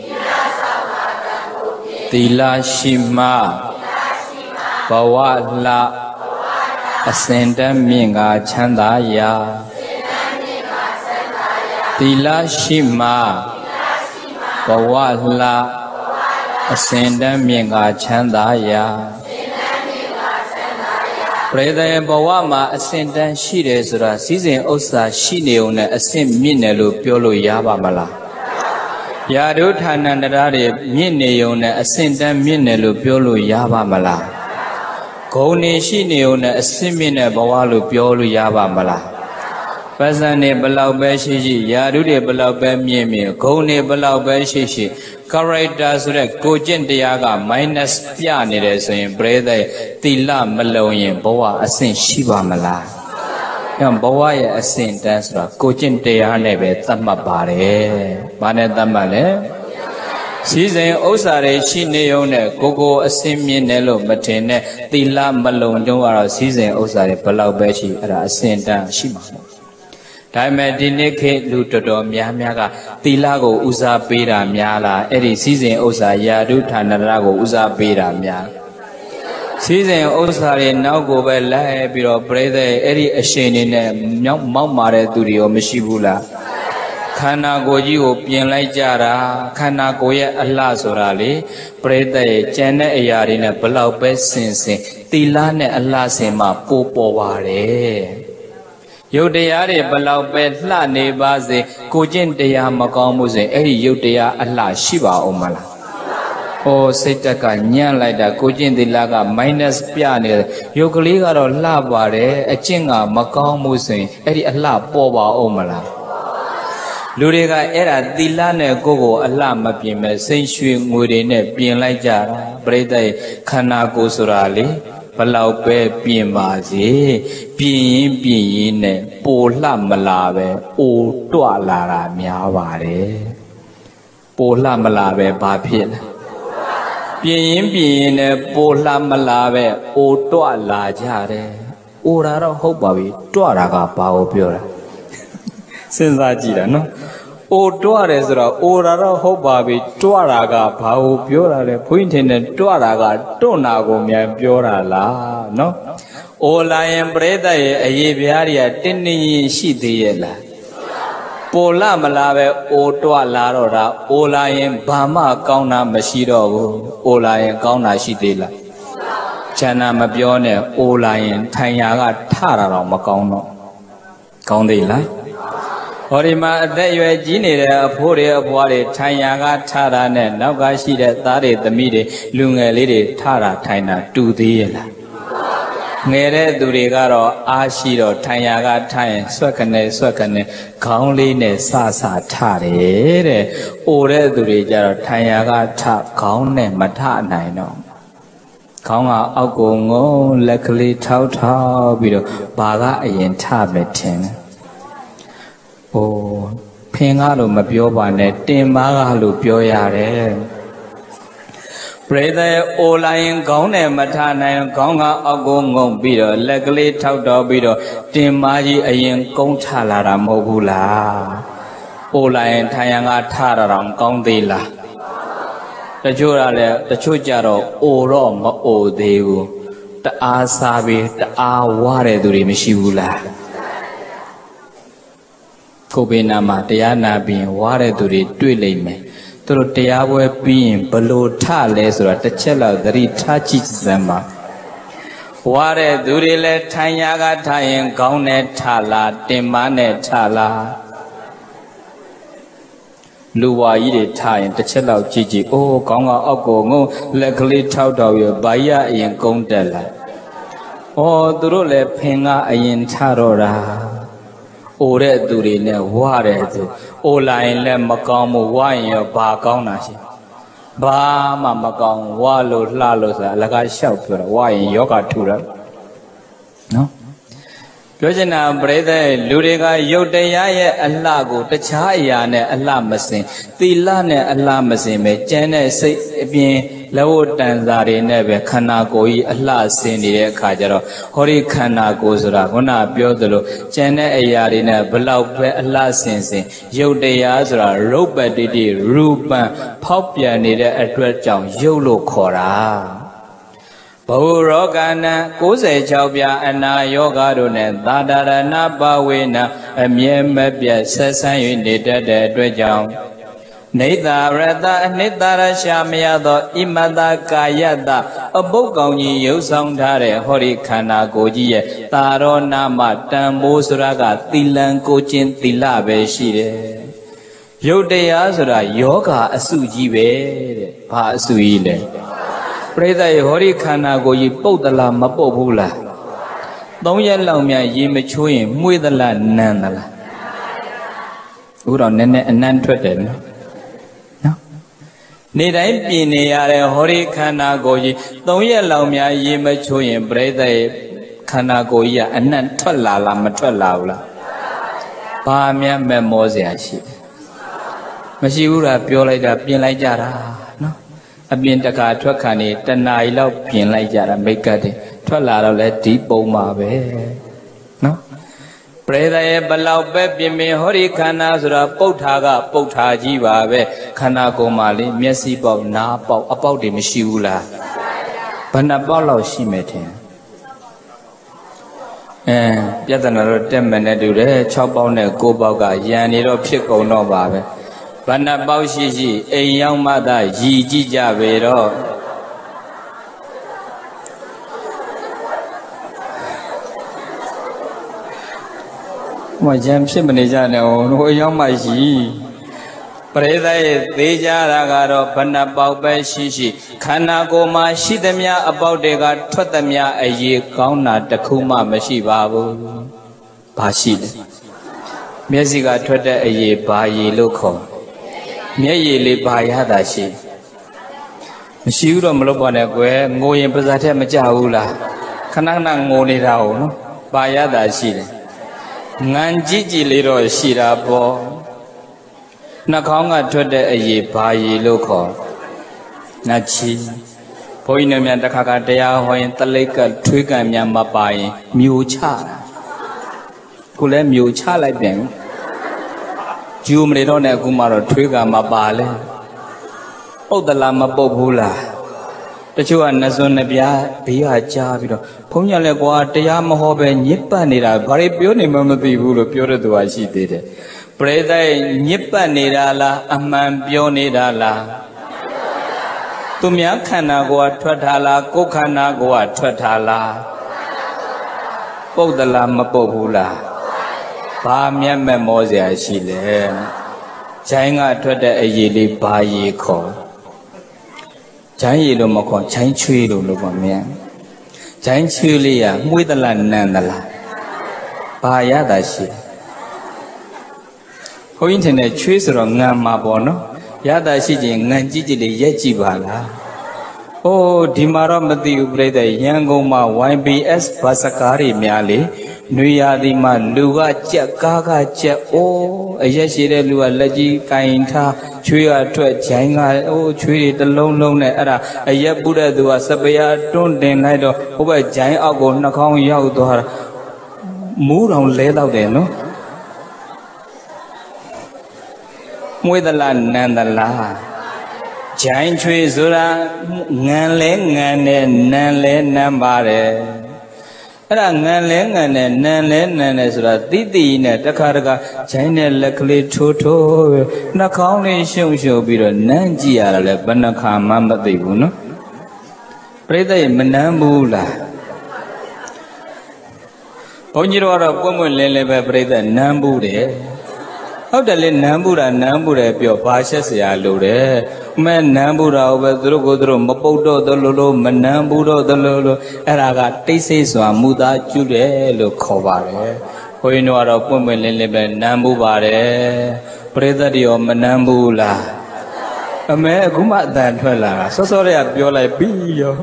Tila Shima Bawa La Ascendam Minga Chandaya Tila Shima Bawa La Ascendam Minga Chandaya Preda Bawama ascendan shire zura season osa shineona ascend minelu piolo yabamala. Yadu Tanandare mineona ascendan minelu piolo yabamala. Kone shineona ascendmine bawalu piolo yabamala. Pazane Balaube Shishi, Yadu de Balaube Mimi, Kone Balaube Shishi. Karayda Sure Kojendiaga minus Pianides in Brede Tila Maloyin Boa Asin Shiva Mala. Yan Boa Asin Dansra Kojendianebe Tamabare Banedamale. Season Osare Shineone Gogo Asin Minello Matene Tila Malon Doara Season Osare Palaubeshi at Asin Dan Shima. Time Dineke Lutodo Miamiaga, Tilago Uza Pira Miala, Eri Season Osa Yadu Tanarago Uza Pira Miala. Season Osare now go by La Biro Brede, Eri Ashen in Mamare Durio Meshibula. Kana Goyo Pienla Jara, Kana Goya Alazorali, Brede, Jana Ayarina Palau Bessense, Tilane Alasema Popo Ware. Yodayare Balabet La Nebaze, Kojin Dea Makamuse, Eri Yodea Allah Shiva Omala. O Setaka Nyan Lida, Kojin de Laga, minus Pianil, Yokoliga or Labare, Achinga Makamuse, Eri Allah Poba Omala. Lurega era Dilane Gogo, Allah Mapime, Senshu Murine, Bien Lajar, Breda, Kanako Surali. Palau pe pin bazi pin pin ne Pola Malave, O Tualara Miavare Pola Malave Papil Bien Bien Pola Malave, O Tuala Jare, Urara Hobavi, Tuaraga Pao Pura Senzajira, no? O Tuarezra, Urara Hobavi, Tuaraga Pao Pura, Quintin, Tuaraga, Tonagomia Pura La, no? All I am breda a yeviaria teni she deela. Pola malave o toa larora, all I am bama kauna mashido, all I am kauna she deela. Chana mabione, all I am tanyaga tara macauno. Kaundela? Orima that you are genera, poor body, tanyaga tara, nagashi that started the midi, lunga lady tara, tina, do deela. Nere Durigaro, Ashiro, Tanyaga, Tan, Swakane, Swakane, Kaunline, Sasa, Tare, Ore Durigaro, Tanyaga, Tap, Kaune, Matana, no. Kauna, Agongo, Luckily, Tau Tau, Bido, Baga, and Tabetin. Oh, Pingalu, Mabiobane, Timagalu, Pioyare. Brother, all I am gone and Matana, Gonga, Agongo, Bido, Legally, Taudo, Bido, Timaji, Ayan, Gontalara, Mogula, all I am Tayanga Tararam, Gondila, the Jura, the Chujaro, Orom, O Deu, the Asabi, the Aware Durimishula, Kobinama, Diana being Ware Duri, Dulame. Through the hour being below Tales or the cellar, the retouches them. What a durile Tanyaga Tayan Gaunet Tala, Demane Tala Lua Yidi Tayan, the cellar of Gigi, oh, Gonga Ogo, luckily Taudo, Baya in Gondela. Oh, Drule Penga in Tarora. Ore Durine, Ware, Ola in Lemacom, wine your Bagonashi. Ba Mamacom, Wallo, Lalosa, Laga Shelter, wine yoga tura. No? Pujana, brother, Luriga, Yodea, and Lago, the Chayane, and Lamasin, the Lane, and Lamasin, Jane, say, being Laotan Zari, never Kanagoi, alas, in the Kajaro, Hori Kanagozra, Gona, Biodolo, Jane, Ayarina, Belau, alas, in Yodeazra, Robert Didi, Ruban, Popia, needed a twelve Yolo Cora. Purogana, Kuse Chaubia, and I yoga dune, Dadara Napa winner, a mere mapia, Sessan in the dead dredgeon. Neither rather, neither Shamiado, Imada Kayada, a book on you, some Tare, Horikana Goji, Tarona Matan, Bosraga, Tilan Cochin, Tilabe Shire. Yodeazra, yoga, Sujibe, Pasuile. Brother, Hori Kana go ye potala mapobula. Don't ye allow me ye matuin, muidala nanala. Udon nene and nan treated. No? Need I be near Hori Kana go ye? Don't ye allow me ye matuin, brother Kana go ye and nan tola la matala. Pamia memosia ship. Masiura piola pinajara. Abindaka Twakani, the Nile Pin like Yaramekati, Twalaro let deep boma. No? Pray the Balau Bebime, Horikanazra, Potaga, Potajiva, Kanako Mali, Messi Bob Napa, about the Mishula. Panabolo she met him. And yet another ten minutes, Chopone, Gobaga, Yaniro Chico Nova. Banabao Shiji, a young mother, Gigi Javero. My jam Simonizano, no young my G. Preza, Deja Ragaro, Banabao Shiji, Kanagoma, Shidamia, about the God, Totamia, a year, Kauna, Takuma, Mashibabo, Pashid. Music I treated a year by local. May live by Hadashi. Monsieur Mlobonague, Moyen Pazate Majaula, Kananga Monirao, by Hadashi. Nangji The children are not be a job. Punya Legua, the Yamahoe, Nipanida, very beautiful. Change lo mako, change chui lo lo kamiya, change chui liya mui dalan nandala, bahaya dasi. Ko interne chui soro ngan mabono, ya dasi je ngan jiji liya jibala. Oh dimara mati ubreda yango ma Y B S basakari miyali, nuyadi ma luwa cekka kace oh aja sire luwa laji kainta. Chui a to a oh chui the long long ne ara a ya Buddha do a sabaya don't deny do over giant ago nakong yao do her mood on laid out there no with a land and the la giant tree zura nanling and nanling nambare Nanling and Nanling and Ezra Didi Natakarga, China Lakli Toto Nakoni Shungsho be the Nanjia Lebanaka Mamba de Uno. Preda Manambula Ponjiro, a woman Leleva Preda Nambude. How the Lenambura Nambura, your Pasha's Yalude. Man Nambura over Drogodro, Mopodo, the Lolo, Manamburo, the Lolo, Araga, Tesis, Muda, Jude, Lucovare, Poinora, women, Nambubare, Predario, Manambula, a man who might then tell so sorry, I feel like Bio.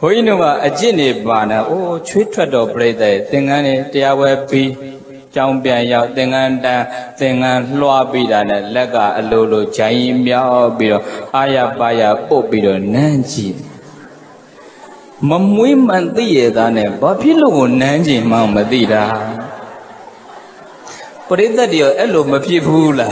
Poinova, a genie banner, oh, Chitrado, Breda, Tingani, Tiawe, P. Chong bian yao dengan dan dengan luar bidan lega lulu cai miao bido ayah bayar pop bido nanti memui mandi ya dana bapi lu nanti mau mandi dah perintah dia elu bapi pula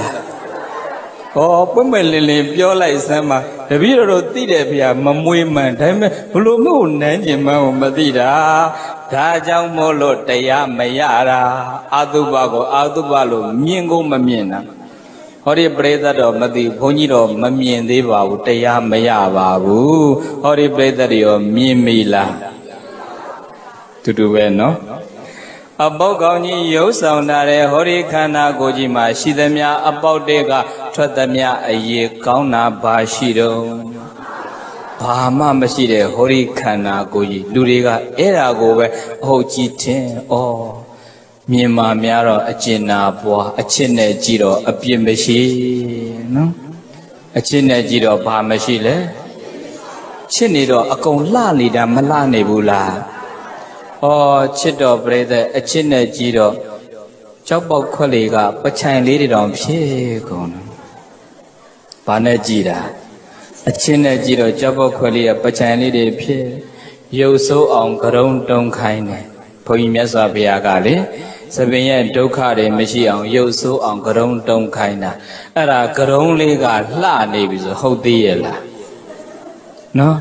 oh pembeli biolai sama tapi roti dia biar memui mandi belum lu nanti mau mandi dah Rajang Molo Taya Mayara Adubago Adubalo Mingo Mamina Hori Bredado Madi Poniro Mamien Deva Taya Mayababu Hori Bredadio Mimila to do well, no? Abogoni Yosaunare Hori Kana Gojima Shidamia Abodega Tradamia Aye Kauna Bashido Bahama Masire Horikana Goyi, Duriga, Erago, Ho Jitin, oh, Mima Miaro, Achina, Boa, Achina Jiro, a Bimashi, no? Achina Jiro, Bahamashile, Chinido, a con lalida, Malanebula, oh, Chido, brother, Achina Jiro, Chobo Collega, but Chan Lady Dom Pigon, Banajida. A chin a jiro jabo qualia, but Chinese de pier. Yo so on Caron don't kind. Poemas of Viagale, Sabina Docade, Michion, yo so on Caron don't kind. Ara Caron lega, la neighbors, ho deala. No?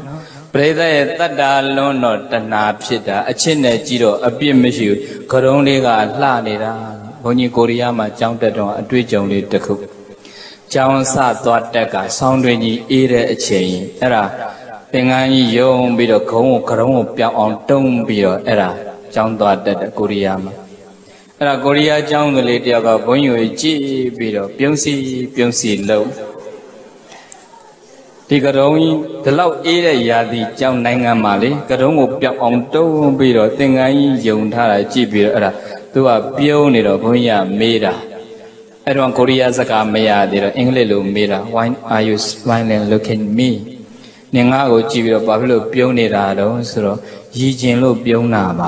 Breda, Tada, Lono, Tana, Psita, a chin a jiro, a beer monsieur, Caron lega, la nera, Boni Goriama, Jantaton, a twitch only the cook. John Sat thought that sound when you eat a chain. Era, Pingani, young bit of Kong, Karong, Pion, Tong, Bio, Era, John thought that Koreama. Era Korea, John, the lady of a Bonyu, G, Bio, Pionsi, Pionsi, low. The Garoni, the low eater Yadi, John Nanga Mali, Karong, Pion, Tong, Bio, Tingani, Young Tara, G, Bio, Era, to a Pionero, Bonya, Meda. Everyone Korea Zaka Maya did English Lumira. Why are you smiling looking at me? Ningago Chivio Pablo Pionera, so Yijin Lu Pionama.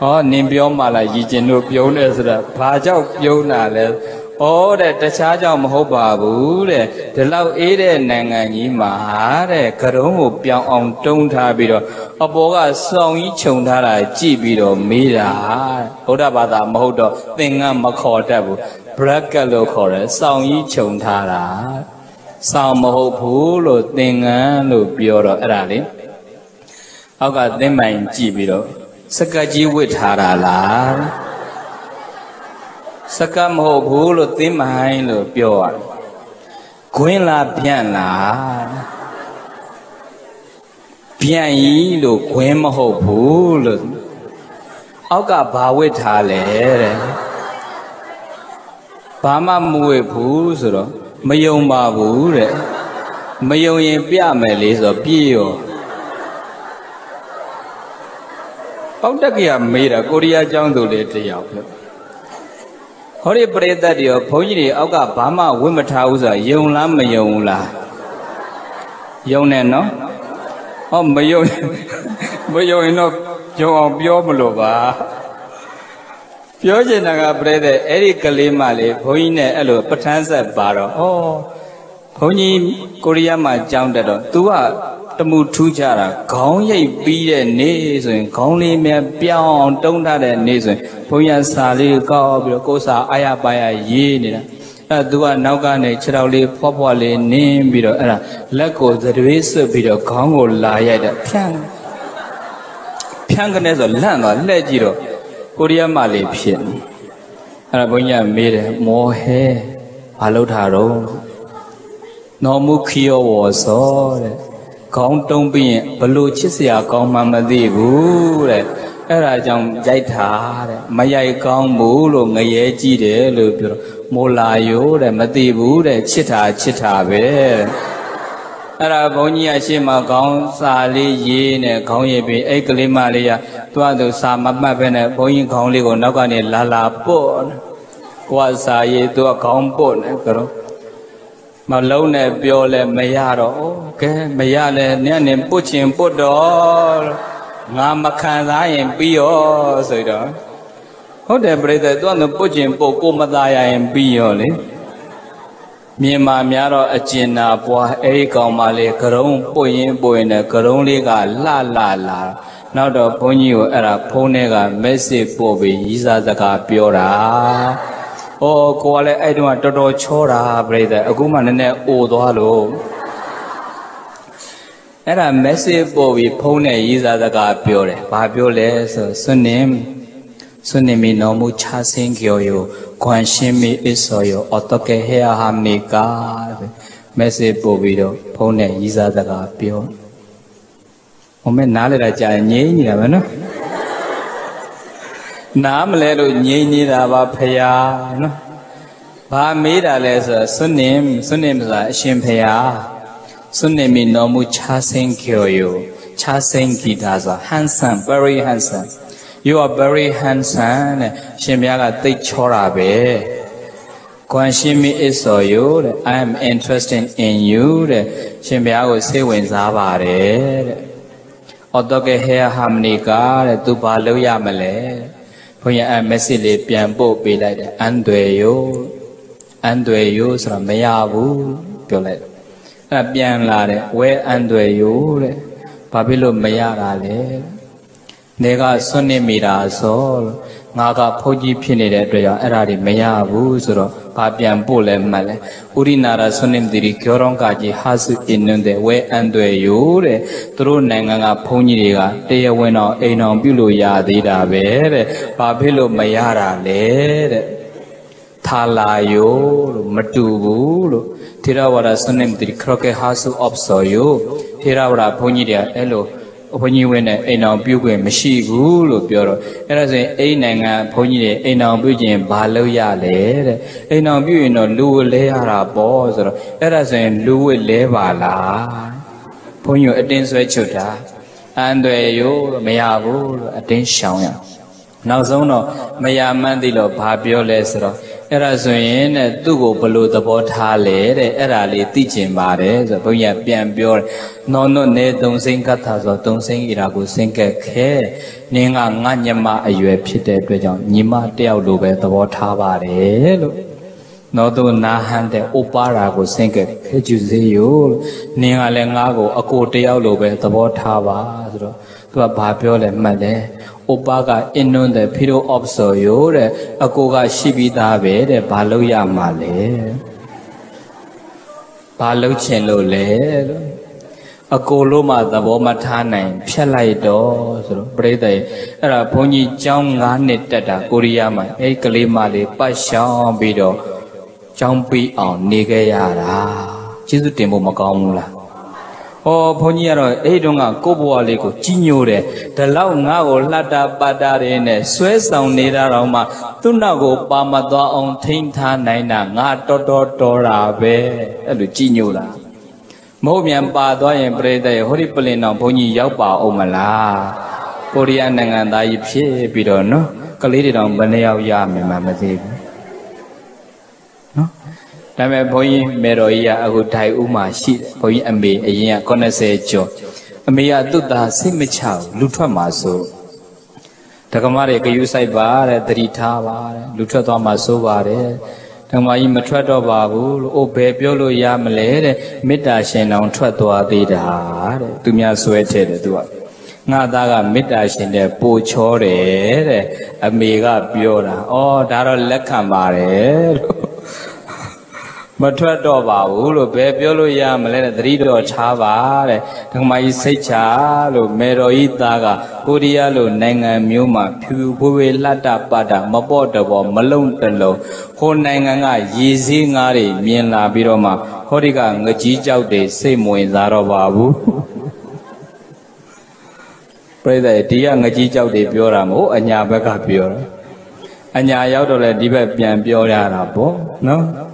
Oh, Nimbion Mala, Yijinu, Pionas, Pajok, Pionas, all the Tachajam Hobabu, the Lao Eden, Nangani, Mahare, Karumu, Pion, Tontabiro, Aboga, Song, Chuntara, Gibido, Mira, Odabada, Modo, Binga, Makotabu, Bracalo, Kora, Song, Chuntara, Sam Hopulo, Dinga, Lupioro, Rally. I got them in Gibido. Sakaji with Harala Sakam ho bulu tim hain lo pure Queen la piana Piani lo queen ho bulu Oga ba with Hale Bama mue puzro Mayong babure Mayong yin piamelis or pio Pautakia made a Korea jungle later. Hori bread that your pony, Oga Bama, women houser, young lamb, young la. Young no? Oh, my own, my own, your Biomolova. Piojanaga bread, Eric Limale, Poine, Elo, Patanza Barrow. Oh, Pony, Korea, my jungle, Tua. The mood to Jara, Kong ye be a nation, Kong me beyond, don't have a nation. Poya Sali, Gosa, Ayabaya Yin, Dua Naga, naturally, properly named Bido, Lako, the race of Bido, Congo, Layat, Piang Pianganez, Langa, Legiro, Korea Malipian. Arabonia made more hair, Alotaro. No Mukio was all. Kong don't be below Chisia, Kong Mamma de Boo, Erajam Jaita, Maya Kong Bull, Mayaji de Lupur, Molayo, the Madibu, the Chita Chita Bear. Arabonia Shima Kong Sali Yin, Kong Yabi, Ekali Malia, Tuadu Sama Mabene, Boying Kong Ligo Nogani Lala Bon, Quasai to a Kong Bon. Malone Biole Mayaro, okay, Mayale, Nan, Putin, Podol, Namakan, and Bio, so don't. Oh, the brother, don't put him for Kumadaya and Bioli. Mima Miaro, Achina, Poa, Erika, Male, Caron, Poyen, Boyne, Caroliga, La La La. Now the Ponyo, Era Ponega, Messi, Bobby, Izazaka, Piora. Oh, Kuala Edward Chora, brother, a woman in that old hollow. And a massive boy, pony is other guy, pure, fabulous, so name, so name, no mucha sing yo, Quan Shimmy is so you, or talk a hair hammy guard. Massive boy, pony is other guy, pure. Omen, now that I can't, you know. Nam Lero Nini Rava Paya Ba Mida Lesa, Sunim, Sunim La Shimpaya Sunimi no mucha senkyo you. Chasenki Daza, handsome, very handsome. You are very handsome. Shimyala de Chorabe. Kwanshimi is you. I am interested in you. Shimyago say when Zavare. Odoke hair hamnika, to Balo Yamale. When I messily piano be like Andreo Andreo from Mayabu, Piolet. A bien lade, where Andreo, Babilo Mayarale. Nega Sunny Mira Sol, Naga Pogi Pinid, Eradi Mayabu, Papian Bulle Male, Urinara Sunim di Kiorongaji has in the way Andreo, through Nanga Poniga, they went on a non Biluya dida bere, Babilo Mayara led. Talayo, Matubu, Tirawara Sunim di Croquet Hasu Opsoyo, Tirawara Ponida Elo. When you win a no bugle, Mishi Gulu Bureau, and as an Ananga Pony, a no bugle, Baloya led, a no bugle, Lua Leara Bozer, and as an Lua Levala. Ponyo attends Vechuta, and you may have attention. Now, Zono, may I mandilo, Pabio Lesro. Era Nodo Nahan de Oparago Sinker, Juzeo, Ninga Lengago, a cotealo with the Botava, to a papiola made, Opaga inun the Pido Obsoyore, a coga shibida vede, Paloya male, Palochello le, a coloma the Bomatana, Pelaido, Brede, a pony Janganet, Kuriama, Ekalimale, Pasha, Bido. Jump on Nigayara. Chisutimbo Macamula. Oh, Ponyero, Edunga, Cobualico, Chinure, the Launao, Lada Badarene, Swiss on Nidaroma, Tunago, Bamada on Tinta Nina, Nato Dora, and Chinula. Mobian Badoyan Breda, Horipolino, Pony Yapa, Omala, Porian and I Pidon, Kalidon on Baneo Yami, Mamma. Name Boy Meroya Agutai Uma she Boy and me a year connesejo. Mea Duda Simichao, Lutra Maso. Takamare Kayusai Bare, Dritawa, Lutra Maso Bare, Tamai Matrado Babu, O Bebiolo Yamle, Midashin on Tratua Dida, Dumia Sweated Dua. Nadaga Midashin de Pochore, Amiga Biora, O Dara Lecamare. Matra Doba, Ulu, Bebiolo Yam, let a Rido Chava, Tangmai Secha, Meroidaga, Urialo, Nanga Muma, Pubu Lata Pada, Mabodabo, Malontalo, Honanga, Yizi Ngari, Miena Biroma, Horiga, Ngajija de Semo in Zarobabu. Pray the Dia Ngajija de Bioramo, and Yabaka Biora. And Yadola Diba Bian Biorabo, no?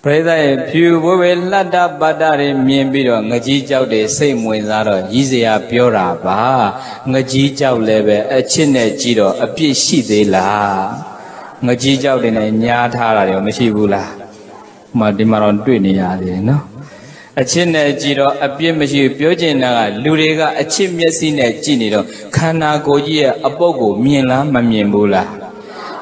Pray that you will let up Badari Mimbiro, Najija de same Winzaro, Yizia Piora, Ba, Najija Leve, a Chinejiro, a Pishi de la Najija de Nyatara, Mishibula, Madimaron Dunia, no? A Chinejiro, a Pimashi Piojina, Luriga, a Chimyasine Chiniro, Kana Goye, a Bogo, Mila, Mamimbula.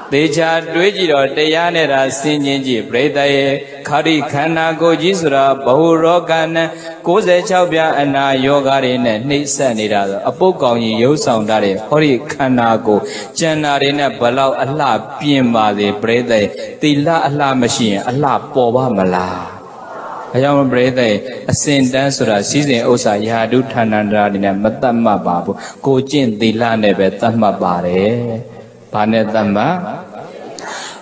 Deja Dwejiro, Deyanera, Sinji, Breda, Kari Kana Gojisra, Bahurogan, Koze Chabia, and I Yogarin, Nisanida, a book on Yosoundari, Hori Kanago, Janarina, Balau, Allah, Pima, the Breda, the La La Machine, Allah, Bobamala. I am Breda, a Saint Dansura, Season Osa Yadu Tanandradina, Matama Babu, Kojin, the Lanebe, Tamabare. Panetama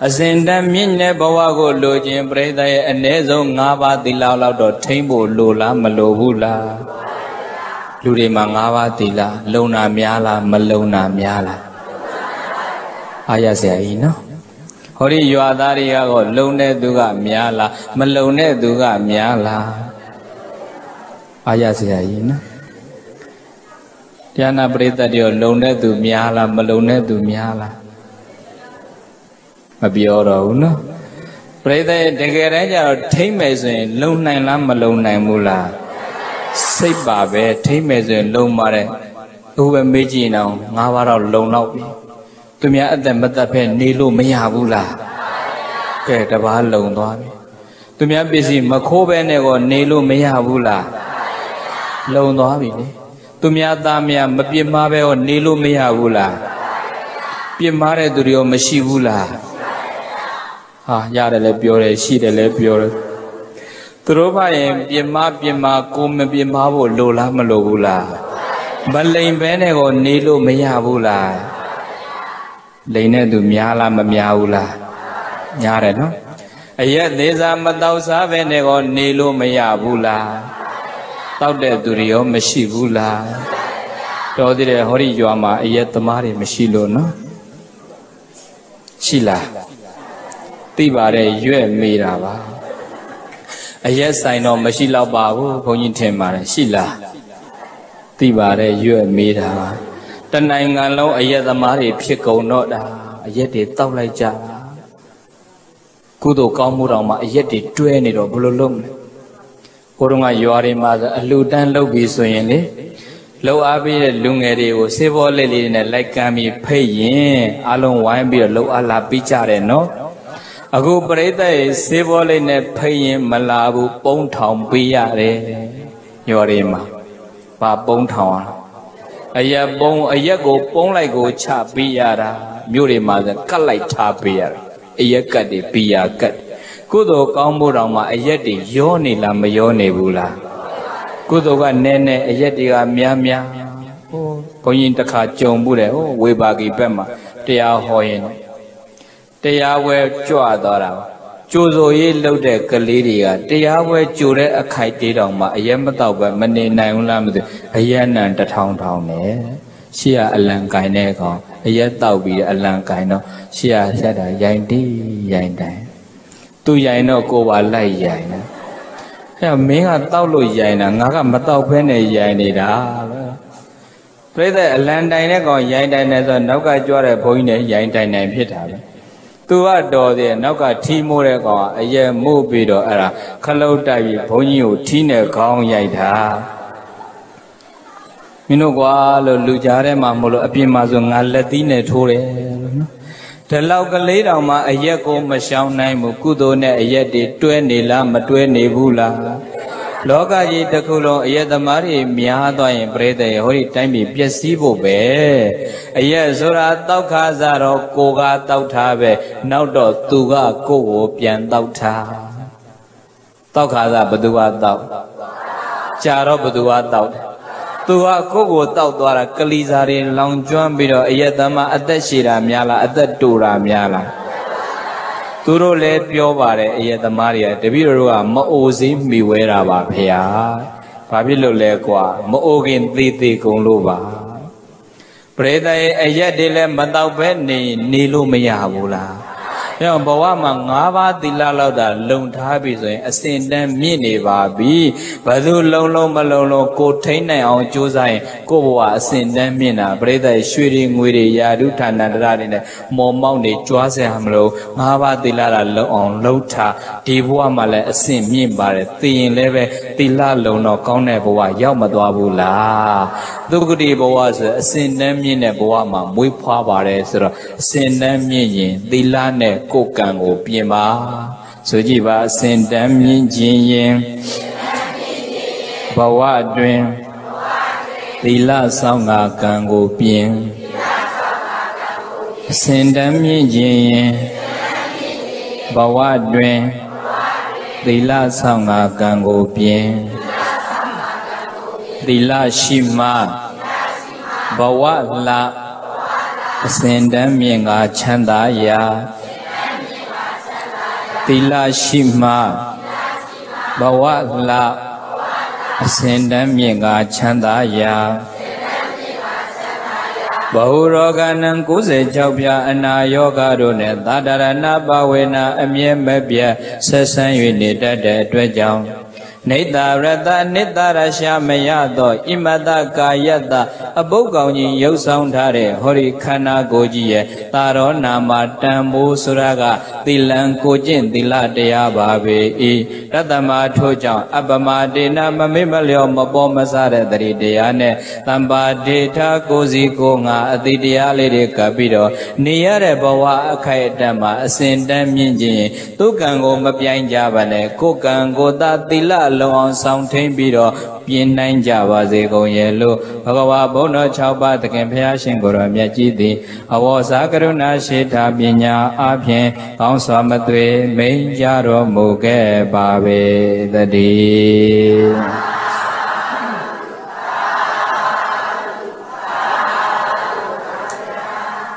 Asenda Mine Bawago Login Breda and Nezo Nava the Lala dot Table Lula Malovula Luri Mangava Tila Lona Miala Malona Miala Ayasaino Hori Yuadariago Lone Duga Miala Malone Duga Miala Ayasaino Diana Breda dio lone du miala, malone du miala. Mabioro uno. Breda de Gereja, Tamezin, lone lam, malone mula. Say Babe, Tamezin, lone mare. Uwe Mijino, Navara lone. Tumia at the Matape, Nilo Miabula. Ketaba lone. Tumia busy, Makobe nego, Nilo Miabula. Lone. Tumiadamia, Mabimabe or Nilu Miavula. Pimare Durio Mashivula. Ah, Yada Lepiore, she the Lepiore. Turoba, Pima, Pima, Cum, Pimavo, Lola Malovula. Balay Bene or Nilu Miavula. Lena du Miala Mamiavula. Yada, no? Ayat, there's a Madausa Vene or Nilu Miavula. Taude Durio Meshivula. Todire Hori Yama Yetamari Meshilo, no? Chila Tibare Yue Mirava. Yes, I know Meshila Babu, Ponitemara, Shila Tibare Yue Mirava. Tanangalo Ayatamari Pico Noda, Yeti Taulaja. Kudo Kamurama, yet it twenty or Bululum. Kuruma Yuari mother, a Lutan Lobisoyene, Low Abbey, Lungere, or Sevo Lady in a Lakami Payin, Alon Wambi, Low Ala Pichare, no? A good brother is Sevo in a Payin, Malabu, Bontown, Piare, Yorima, Ba Bontown. Aya bon, aya go bon like go chapiara, beauty mother, cut like chapiara, aya cut the pia cut. Kudo Kamburama, aya de yoni la mayone bula. Kudoga nene, aya de miamia. Oh, pointing the carchon bude, oh, we baggy bema. They are hoyin. They are where Chuadora. Chuzo yellow de Calidia. They are where Chure a kaitidoma, a yamatawa, many nine lambs, a yan and the town town, eh? She are a lankaineko, a yet thou be a lankaino, she are said a yandi yandai. Two yaino go a lai yana. A mea taulo yana, Nagamatau pene yanida. Play a landaineko yandain as a noga jora point a yandain pita. Two are door there, Noka Timorego, a year mobido era, Kalota, Ponyo, Tina, Kong Yaita Minogua, Lujare, Mamolo, Apimazunga, Latina, Tore. The Laugalidama, a year go, Masham, Mukudone, a year de twenty lama, twenty bula. Loga yitakulo, a year the Mari, Miado, and Brede, Hori Tami, Piasibo Bay. A year Zora, Taukazaro, Koga, Tautabe, Naudo, Tuga, Kogo, Pian Tauta. Taukaza, Badua, Taut. Charo, Badua, Taut. Tua Kogo Tautara, Kalizari, Long John Bido, Yadama, Adashira, Miala, Adatura, Miala. Turo le Piovare, Yadamaria, the Birua, Moozim, beware of Pia, Pabilo Lequa, Moogin, Titi, Kuluba. Preda, Ayadile, Mandau Benni, Nilumia Bula. Young Bawama, Nava, Dilala, Lung Tabis, a Saint Mini Babi, Badu Lolo Malolo, Cotaina, or Josai, Kowa, Saint Mina, Breda, Shooting with Yadutan and Radin, Momoni, Jose Hamlo, Nava, Dilala, on Lota, Divuamala, a Saint Mimbar, Thin Leve, Dilalo, no Coneva, Yamadabula. The good evil was a Saint Mina Boama, we Pavares, Saint Mini, Dilane. Kokan or Pima, Sojiva, Saint Damien, Jin, Bawa Dream, Dila Sanga Kango Pim, Saint Damien, Jin, Bawa Dream, Dila Sanga Kango Pim, Dila Shima, Bawa La, Saint Damien, Chandaya. Tila Shima Bawa La Sendamiga Chandaya Bahuroganam Kuse Jobya and Ayoga Dune, Tadarana Bawena, Amyam Babia, Sasan Unita de Dwejam. Neda Rada Neda Rasha Mayado, Imada Kayada, Abogoni Yosantare, Horikana Goji, Tarona Matambu Suraga, Dilan Kojin, Diladea Babe, Radama Tojan, Abamadina, Mamimalio, Mabomasare, Dridiane, Lamba Deta Gozikonga, Didiale Cabido, Niare Bawa Kaitama, Sendaminji, Tukango Mabian Javane, Kokango, Dadila. Long sound ten beetle, being nine Java, they go yellow. Agawa Bono Chauba, the Campiashin Gora Miajidi, Awas Akaruna Shita, Binya, Apian, Consomatwe, Main Jaro, Moke, Babe, the day.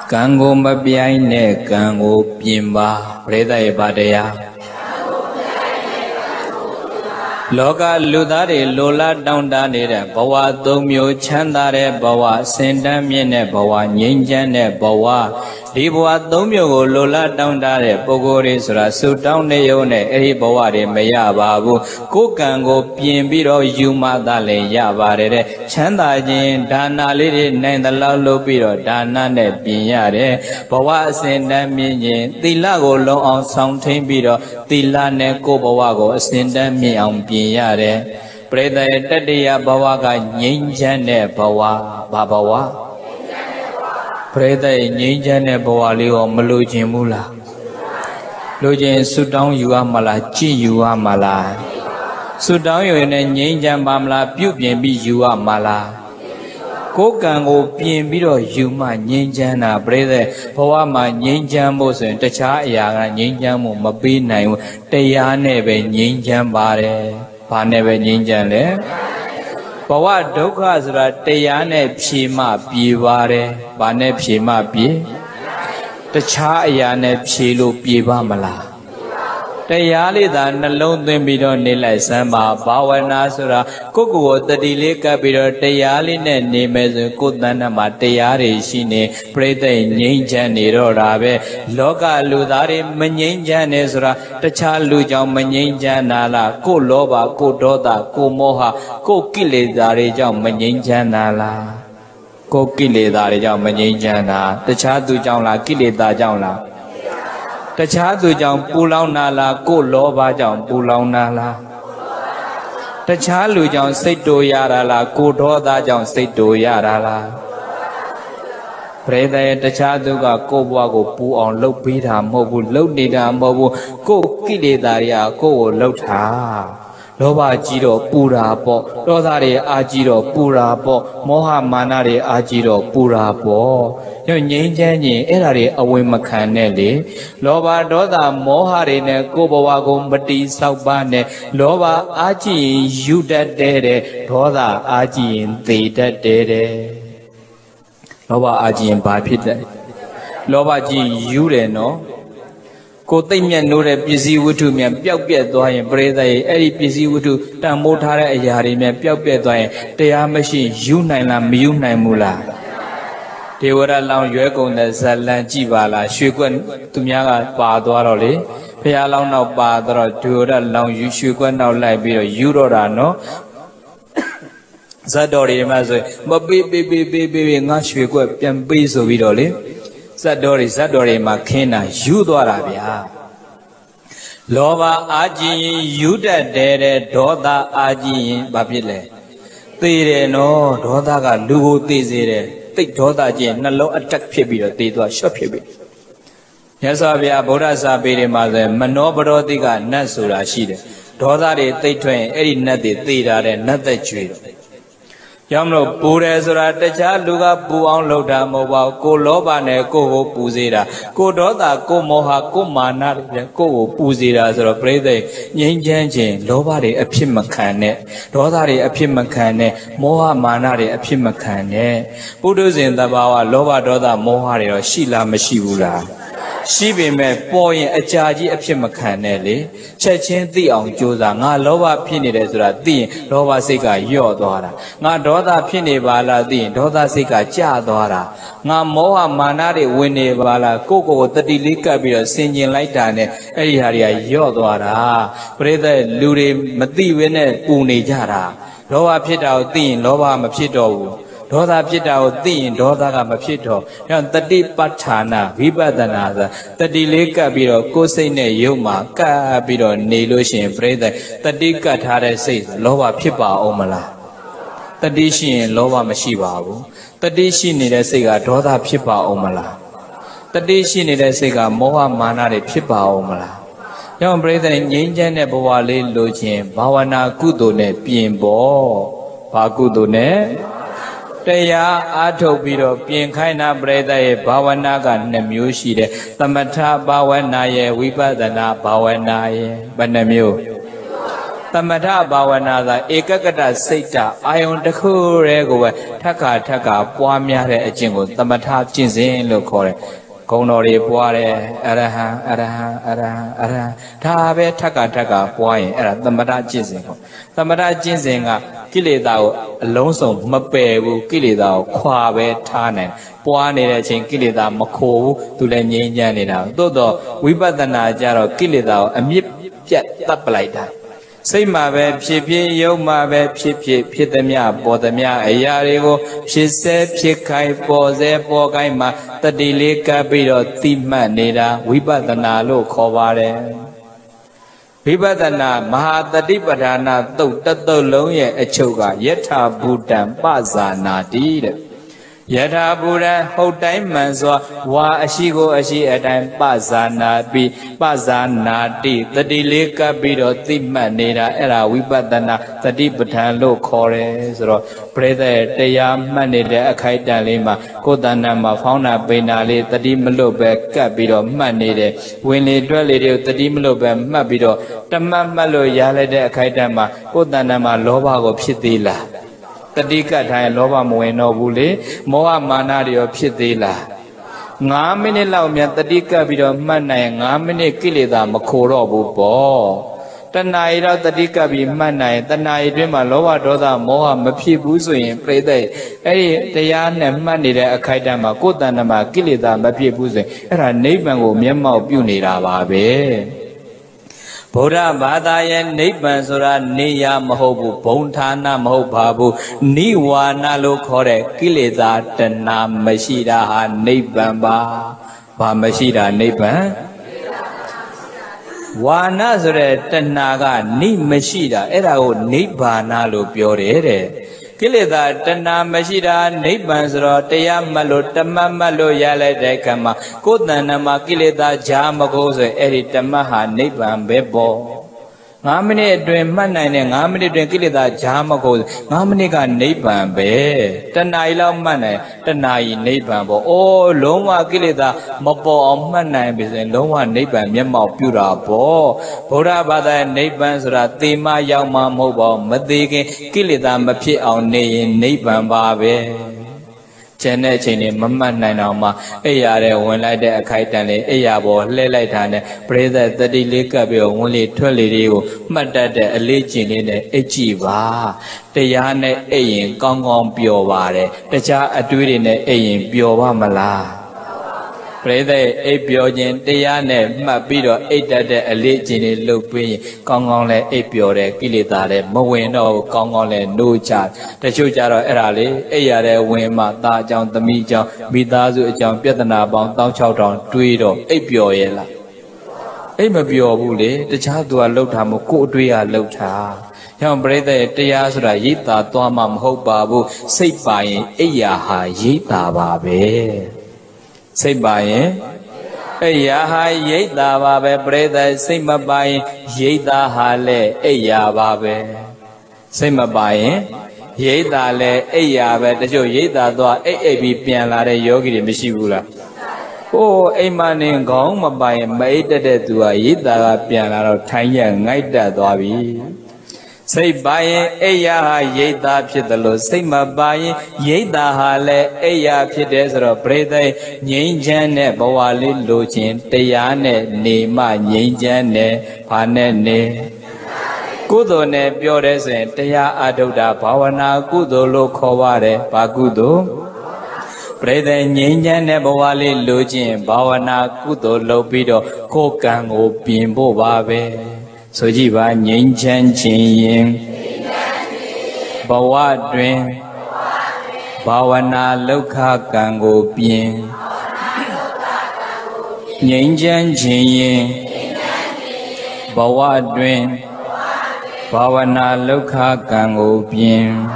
Kango Mabiane, Kango Pimba, Preda Badea. Loga Ludare, Lola Downdanere, Bawa Domio Chandare, Bawa, Sendamine, Bawa, Ninjane, Bawa, He bought Domio, Lola down there, Pogoris, Rasu down the Yone, Eribawari, Mayababu, Kokango, Pimbiro, Yuma Dale, Yavare, Chandajin, Dana Lady, Nanda Lopiro, Dana Piare, Pawas and Damien, Tilago, Long on Soundtain Biro, Tilane, Kobawago, Sindami on Piare, Preda, Tadia, Bawaga, Ninjane, Bawa, Babawa. Preda Ninjane Bawali or Maluji Mula Lujin Sudan, you are Mala, Chi, you are Mala Sudan, you and Ninjan Mamla, Pubian be you are Mala Kokango, Pian Bido, Yuma, Ninjana, Breda, Powama, Ninjan Mosen, Tachaya, Ninjamu, Mabina, Tayane, Ninjan Bare, Paneve Ninjane. Bawa Doka Zra Tayane Pshima Pivare, Bane Pshima Pi, the Chayane Pshilu Pivamala. Tayali than alone the Bidon Nila Sama, Bawa Nasura, Kuku, the Dileka Bidor, Tayali Nemes, Kudana Matayari Shine, Preta in Ninja Niro Rabe, Loka Ludari Meninja Nesra, Tachaluja Meninja Nala, Kuloba, Kudoda, Kumoha, Kokili Darija Meninja Nala, Kokili Darija Meninja Nala, the Chadu Jamla, Kilida Jamla. The Chadu Jam Pulanala, Go Loba Jam Pulanala. The Chalu Jam Sato Yarala, Go Doda Jam Sato Yarala. Preda the Chaduga, Go Wago, Poo on Lopita, Mobu, Lodida, Mobu, Go Kidaria, Go Lota. Loba Jiro Purapo, Rodare Ajiro Purapo, Mohamanare Ajiro Purapo. Yanjani, Erari, away Macanelli, Loba Doda, Moharine, Kobowagon, Bati, Saubane, Loba Aji, Yuda Dede, Doda Aji, and Theta Dede, Loba Aji and Bapita, Loba Ji, Yureno. Kotimia Nure Pizi Wutum, Piapia Doyen, Breda, Eri Pizi Wutu, Tamotara, Yarim, Piapia Doyen, Teamashi, Yunanam, Yunamula. They were allowed Yoko and Salanjivala, Shukan, Tumiaga, Badoroli, Pialano Bador, Tura, Long Yushukan, now Libya, Eurorano, Zadori, Mazo, but baby, baby, baby, not Shuka, Pambizo Vidoli. Sadori, Sadori, Makena, Yudorabia. Lova Aji, Yuda Dere, Doda Aji, Babile. Tire no, Dodaga, Lugu Tizire, Take Doda Jin, Nalo attack Pibio, Tito, Shop Pibi. Yasavia, Boraza, Bede Mother, Manobro Diga, Nasura Shida, Doda de Titwain, Erinati, Tida, and Natachri. Yamlo Purezra, the Chaluga, Puan Loda, Mova, Koloba, Neko Puzira, Kododa, Komoha, Komana, Ko Puzira, Prede, Yinjanjin, Lobari, a Pimacane, Rodari, a Pimacane, Moha Manari, a Pimacane, Buddhas in the Bawa, Loba Doda, Mohari, or Shila Mashivula. She be met boy a charge a Pimacanelli, Chachin the on Judah, not Loba Pinidra, the Loba Siga, your daughter, not Doda Pinibala, the Doda Siga, Chia daughter, not Moa Manari, Winnevala, Coco, the Delica, be a singing light on it, Eliharia, your daughter, Brother Luri, Mati Winnet, Unijara, Loba Pita, the Loba Mapito. Doda Pita, Din, Doda Mapito, and the deep Patana, Vibadanada, the Dileka Biro, Cosine, Yuma, Cabiro, Nilushin, Breda, the Dicatare says, Loba Pipa Omala, the Dishin, Loba Mashiva, the Dishin in a cigar, Doda Pipa Omala, the Dishin in a cigar, Moa Manari Pipa Omala. Young brethren, Yinjan Ebowale, Lojin, Bawana Kudone, Pimbo, Pakudone. Taya Atobiro, Pienkaina Breda, Bawanaga, Nemushi, Tamata Bawanaye, Vipadana Bawanaye, Banamu. Tamata Bawanada, Ekakata Seta, Ion Taku Rego, Taka Taka, Puamiare, a jingle, Tamata Chinzin, Lokore. Konori Puare, Araha, Araha, Araha, Araha, Tabe, Taka, Taka, Puay, the Mada Jizinga, the Mada Jizinga, Kilidao, Lonesome, Mapebu, Kilidao, Kwabe, Tanen, Puane, Kilida, Mako, Tulen Yanina, Dodo, Wibadana Jaro, Kilidao, and Yip, Taplaita. Say my web, she be yo, my web, she be Pitamia, Bodamia, a yarego, she said, she kai, Bose, Bogaima, the Dilika, Bido, Tima, Nida, Wibadana, Lo, Kovare, Wibadana, Maha, the Dibadana, the Tato Loya, a choga, Yeta, Buddha, Bazana, did. Yada Buddha, whole time manzwa, wa ashigo ashi at time bazana be, bazana di, the delika bido, the manera, era, wibadana, the dibatan low chorus, or brother, dea, maneda, akaita lima, kodanama, fauna, benale, the dimalobe, cabido, manede, winnie dwellido, the dimalobe, mabido, tamamalo yalede, akaitama, kodanama, loba of shidila. Tadika Thai Loba Moeno Bule, Moa Manario Pidila. Namine Laumia Tadika Bido Manai, Namine Kilida Makoro Bubo. Tanaira Tadika Bi Manai, Tanai Dima Loa Doda Moa Mapi Buzu in Play Day. Eh, Tayan and Manida Akaidama, Kodanama, Kilida, Mapi Buzu, and her neighbor Miamma Bunira Babe. Buddha Badaya Nipan Sura Niya Mahobu Pontana Mahobabu Niwa Nalu Kore Kilida Tana Mashida Ha Nipan Ba Ba Mashida Nipan Wana Sure Tanaga Ni Mashida Erao Nipan Nalu Pyore Kilida Tana Mashida Nipan Sura Tayamalo Tamamalo Yale Dekama Kodanama Kilida Jamagoze Eritamaha Nipan Bebo. Namine doing Manai and Amini doing Kilida Jamagoze, Naminika Nipan Be, Tanaila Manai, Tanai Nipan, oh Loma Kilida, Mopo Manai, and Loma Nipan, Yama Pura Bo, Pura Bada Nipan Sura, Tima Yama Mobo, Madigi, Kilida Mapi on Nipan Babe. Chene chene mamma nana ma, ayare one like the akaitane, ayabo, lay like tane, pray that the delicabio only twelve you, mother the alleging in the echiva, the yane ayin, gong on biovare, the cha a duty in the ayin, biovamala. Pray that a biogen, the yane, mabido, eight that the alleging in looping, gong on the apiore, kilitare, moeno, gong on the no chat, the chujaro erale, ayare, wema, ta jang, the me jang, bidazu jang, piatana, bang, down chowdon, tuido, apioela. Ema biobule, the chadua lotam, kutuia lota. Young brother, Tiasra yita, tuamam, ho babu, sapai, ayaha, yita babe. Say bye, Ayaha Yeda Babe, brother, say my bye, Yeda Hale, Ayababe. Say my bye, Yeda Le, Ayabe, the Joe Yeda, Abi Pianare Yogi, Mishibula. Oh, a man in Gong, my bye, made that to a Yeda Piana, Tanya, night that Abi. Say by Aya Yeda Piedalo, say my by Yeda Hale, Aya Piedesra, Brede, Yanjane, Boali, Luchin, Tayane, Nima, Yanjane, Panene. Kudo ne Biores and Taya Adoda, Pawana, Kudo, Lokovare, Pagudo. Brede, Yanjane, Boali, Luchin, Bawana, Kudo, Lobido, Kokan, Opimbo, Babe. So jiva nyin chan chin yin Bawa drin Bawana lokha kango pin Nyin chan chin yin Bawa drin Bawana lokha kango pin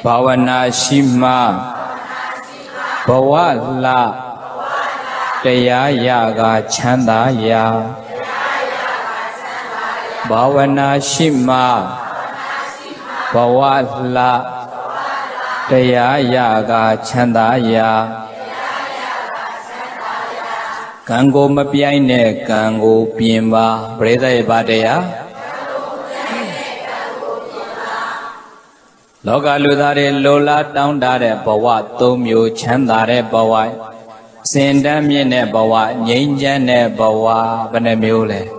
Bawana shima Bawa la Daya yaga chanda ya Bhavana Shima Bhavala Daya Yaga Chandaya Kango Mapyaine Kango Pimba Breda Ibadaya Loga Ludare Lola Down Dare Bhawa Tomyo Chandare Bhawa Sendamine Bawa, Yanjane Bawa, Benemule.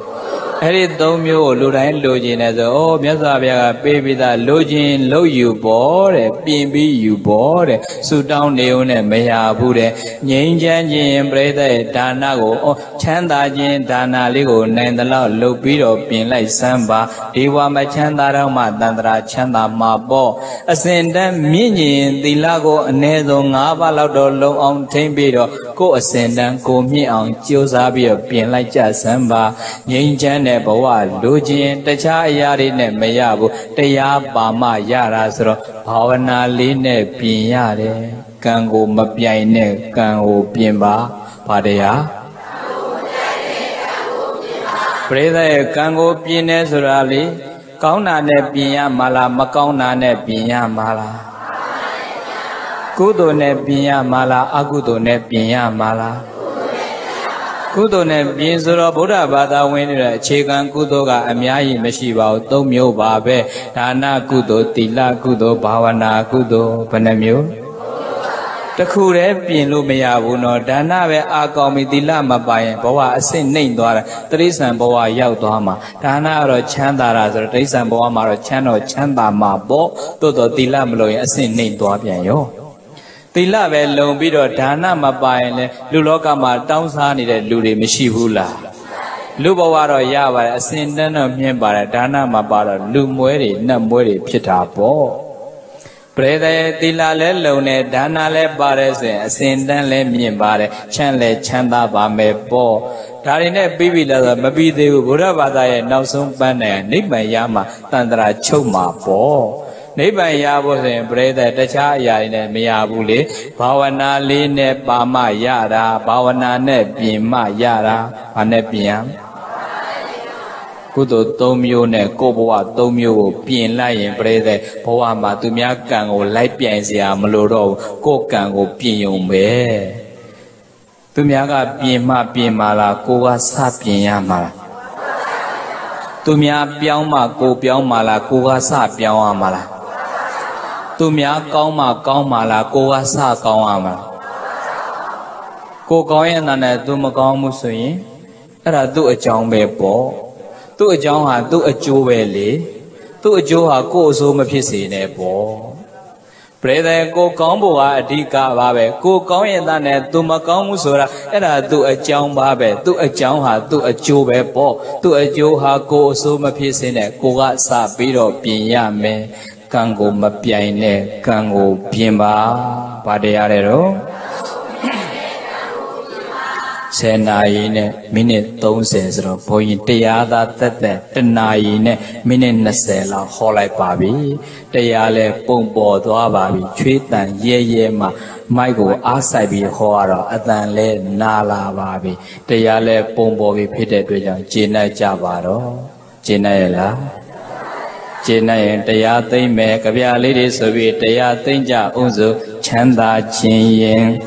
Eddie Domio, Luran Login as oh, Miazavia, baby that Login, low you bore, B B you bore, so down Leone, Mea Bude, Yanjan, Breda, Danago, Chandajin, Dana Ligo, Nandala, Lobito, Pin like Samba, Diwa Machandara, Madandra, Chanda Mabo, Ascendam Minion, the Lago, Nedo, Navalado, Low on Tembido, Go Ascendam, Go Me on Josabia, Pin like Jasamba, Yanjan. Bawa Lujin, the Chayarine Mayabu, the Yabama Yarasro, Pavana Line Piare, Kango Mapiane, Kango Pimba, Padea. Brother Kango Pines Rally, Kauna ne Piamala, Makauna ne Piamala, Kudo ne Piamala, Agudo ne Piamala. Kudo ne Binsura Buddha Bada winner, Chikan Kudoga, Amyai Meshiba, Tomio Babe, Dana Kudo, Tila Kudo, Bavana Kudo, Panamio. The Kure Pin Lumia Wuno, Dana Akomi Dilama by Boa, a sin name daughter, Trisan Boa Yautohama, Dana or Chandara, Trisan Boama or Chano Chandama Bo, Dodo Dilamlo, a sin name to Abiano. Tila Velo Bido Dana Mabile, Lulokama, Downsani, Ludi Mishibula. Lubawaro Yawa, a sendon of Mimbara, Dana Mabara, Lumweri, Namweri, Pitapo. Brede Tila Lelone, Dana Le Barese, a sendon Le Mimbare, Chanle Chanda Bamebo. Tarine Bibida, Mabidi, Urabada, Nelson Bane, Nima Yama, Tandra Choma Po. Nibaya was in Breda, the Chayane, Miyabuli, Pawana Line, Bama Yara, Pawana Nebima Yara, Anepiam Kudo Tomio ne Koboa, Tomio, Pin Lion, Breda, Poama, Tumiakan, or Lipianzia, Maloro, Kokan, or Pinyumbe Tumiaga, Pima, Pimala, Koa Sapiamala. Tumia Piauma, Ko Piaumala, Koa Sapiamala. Tumia Kauma Kaumala, Koa Sa Kaumala. Kokoyan and Dumakamusui, Radu a Chong Bebo, to a Jonga, to a Juweli, to a Joha Kozum Piscinebo. Brother Go Kamboa, Dika Babe, Kokoyan and Dumakamusura, and I do a Chong Babe, to a Jonga, to a Juwebo, to a Joha Kozum Piscine, Koa Sa Bido Piame. Kango Mapiane, Kango Pimba, Padearero Senaine, Minute Tonsens, Pointiada, Tenaine, Minenasela, Holai Babi, Deale, Pombo, Doababi, Tritan, Yeyema, Michael Asabi, Hora, Adanle, Nala Babi, Deale, Pombo, Peter, Gina Javaro, Ginaela. China and Tayati make a via lady so we Tayatinja Uzu Chanda Chin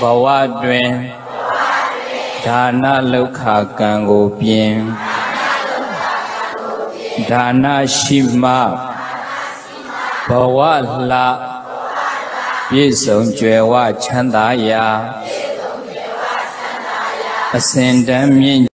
Bawa Dwen Dana Luka Gango Pien Dana Shima Bawa La Yisong Jewa Chanda Ya Ascendam Yin.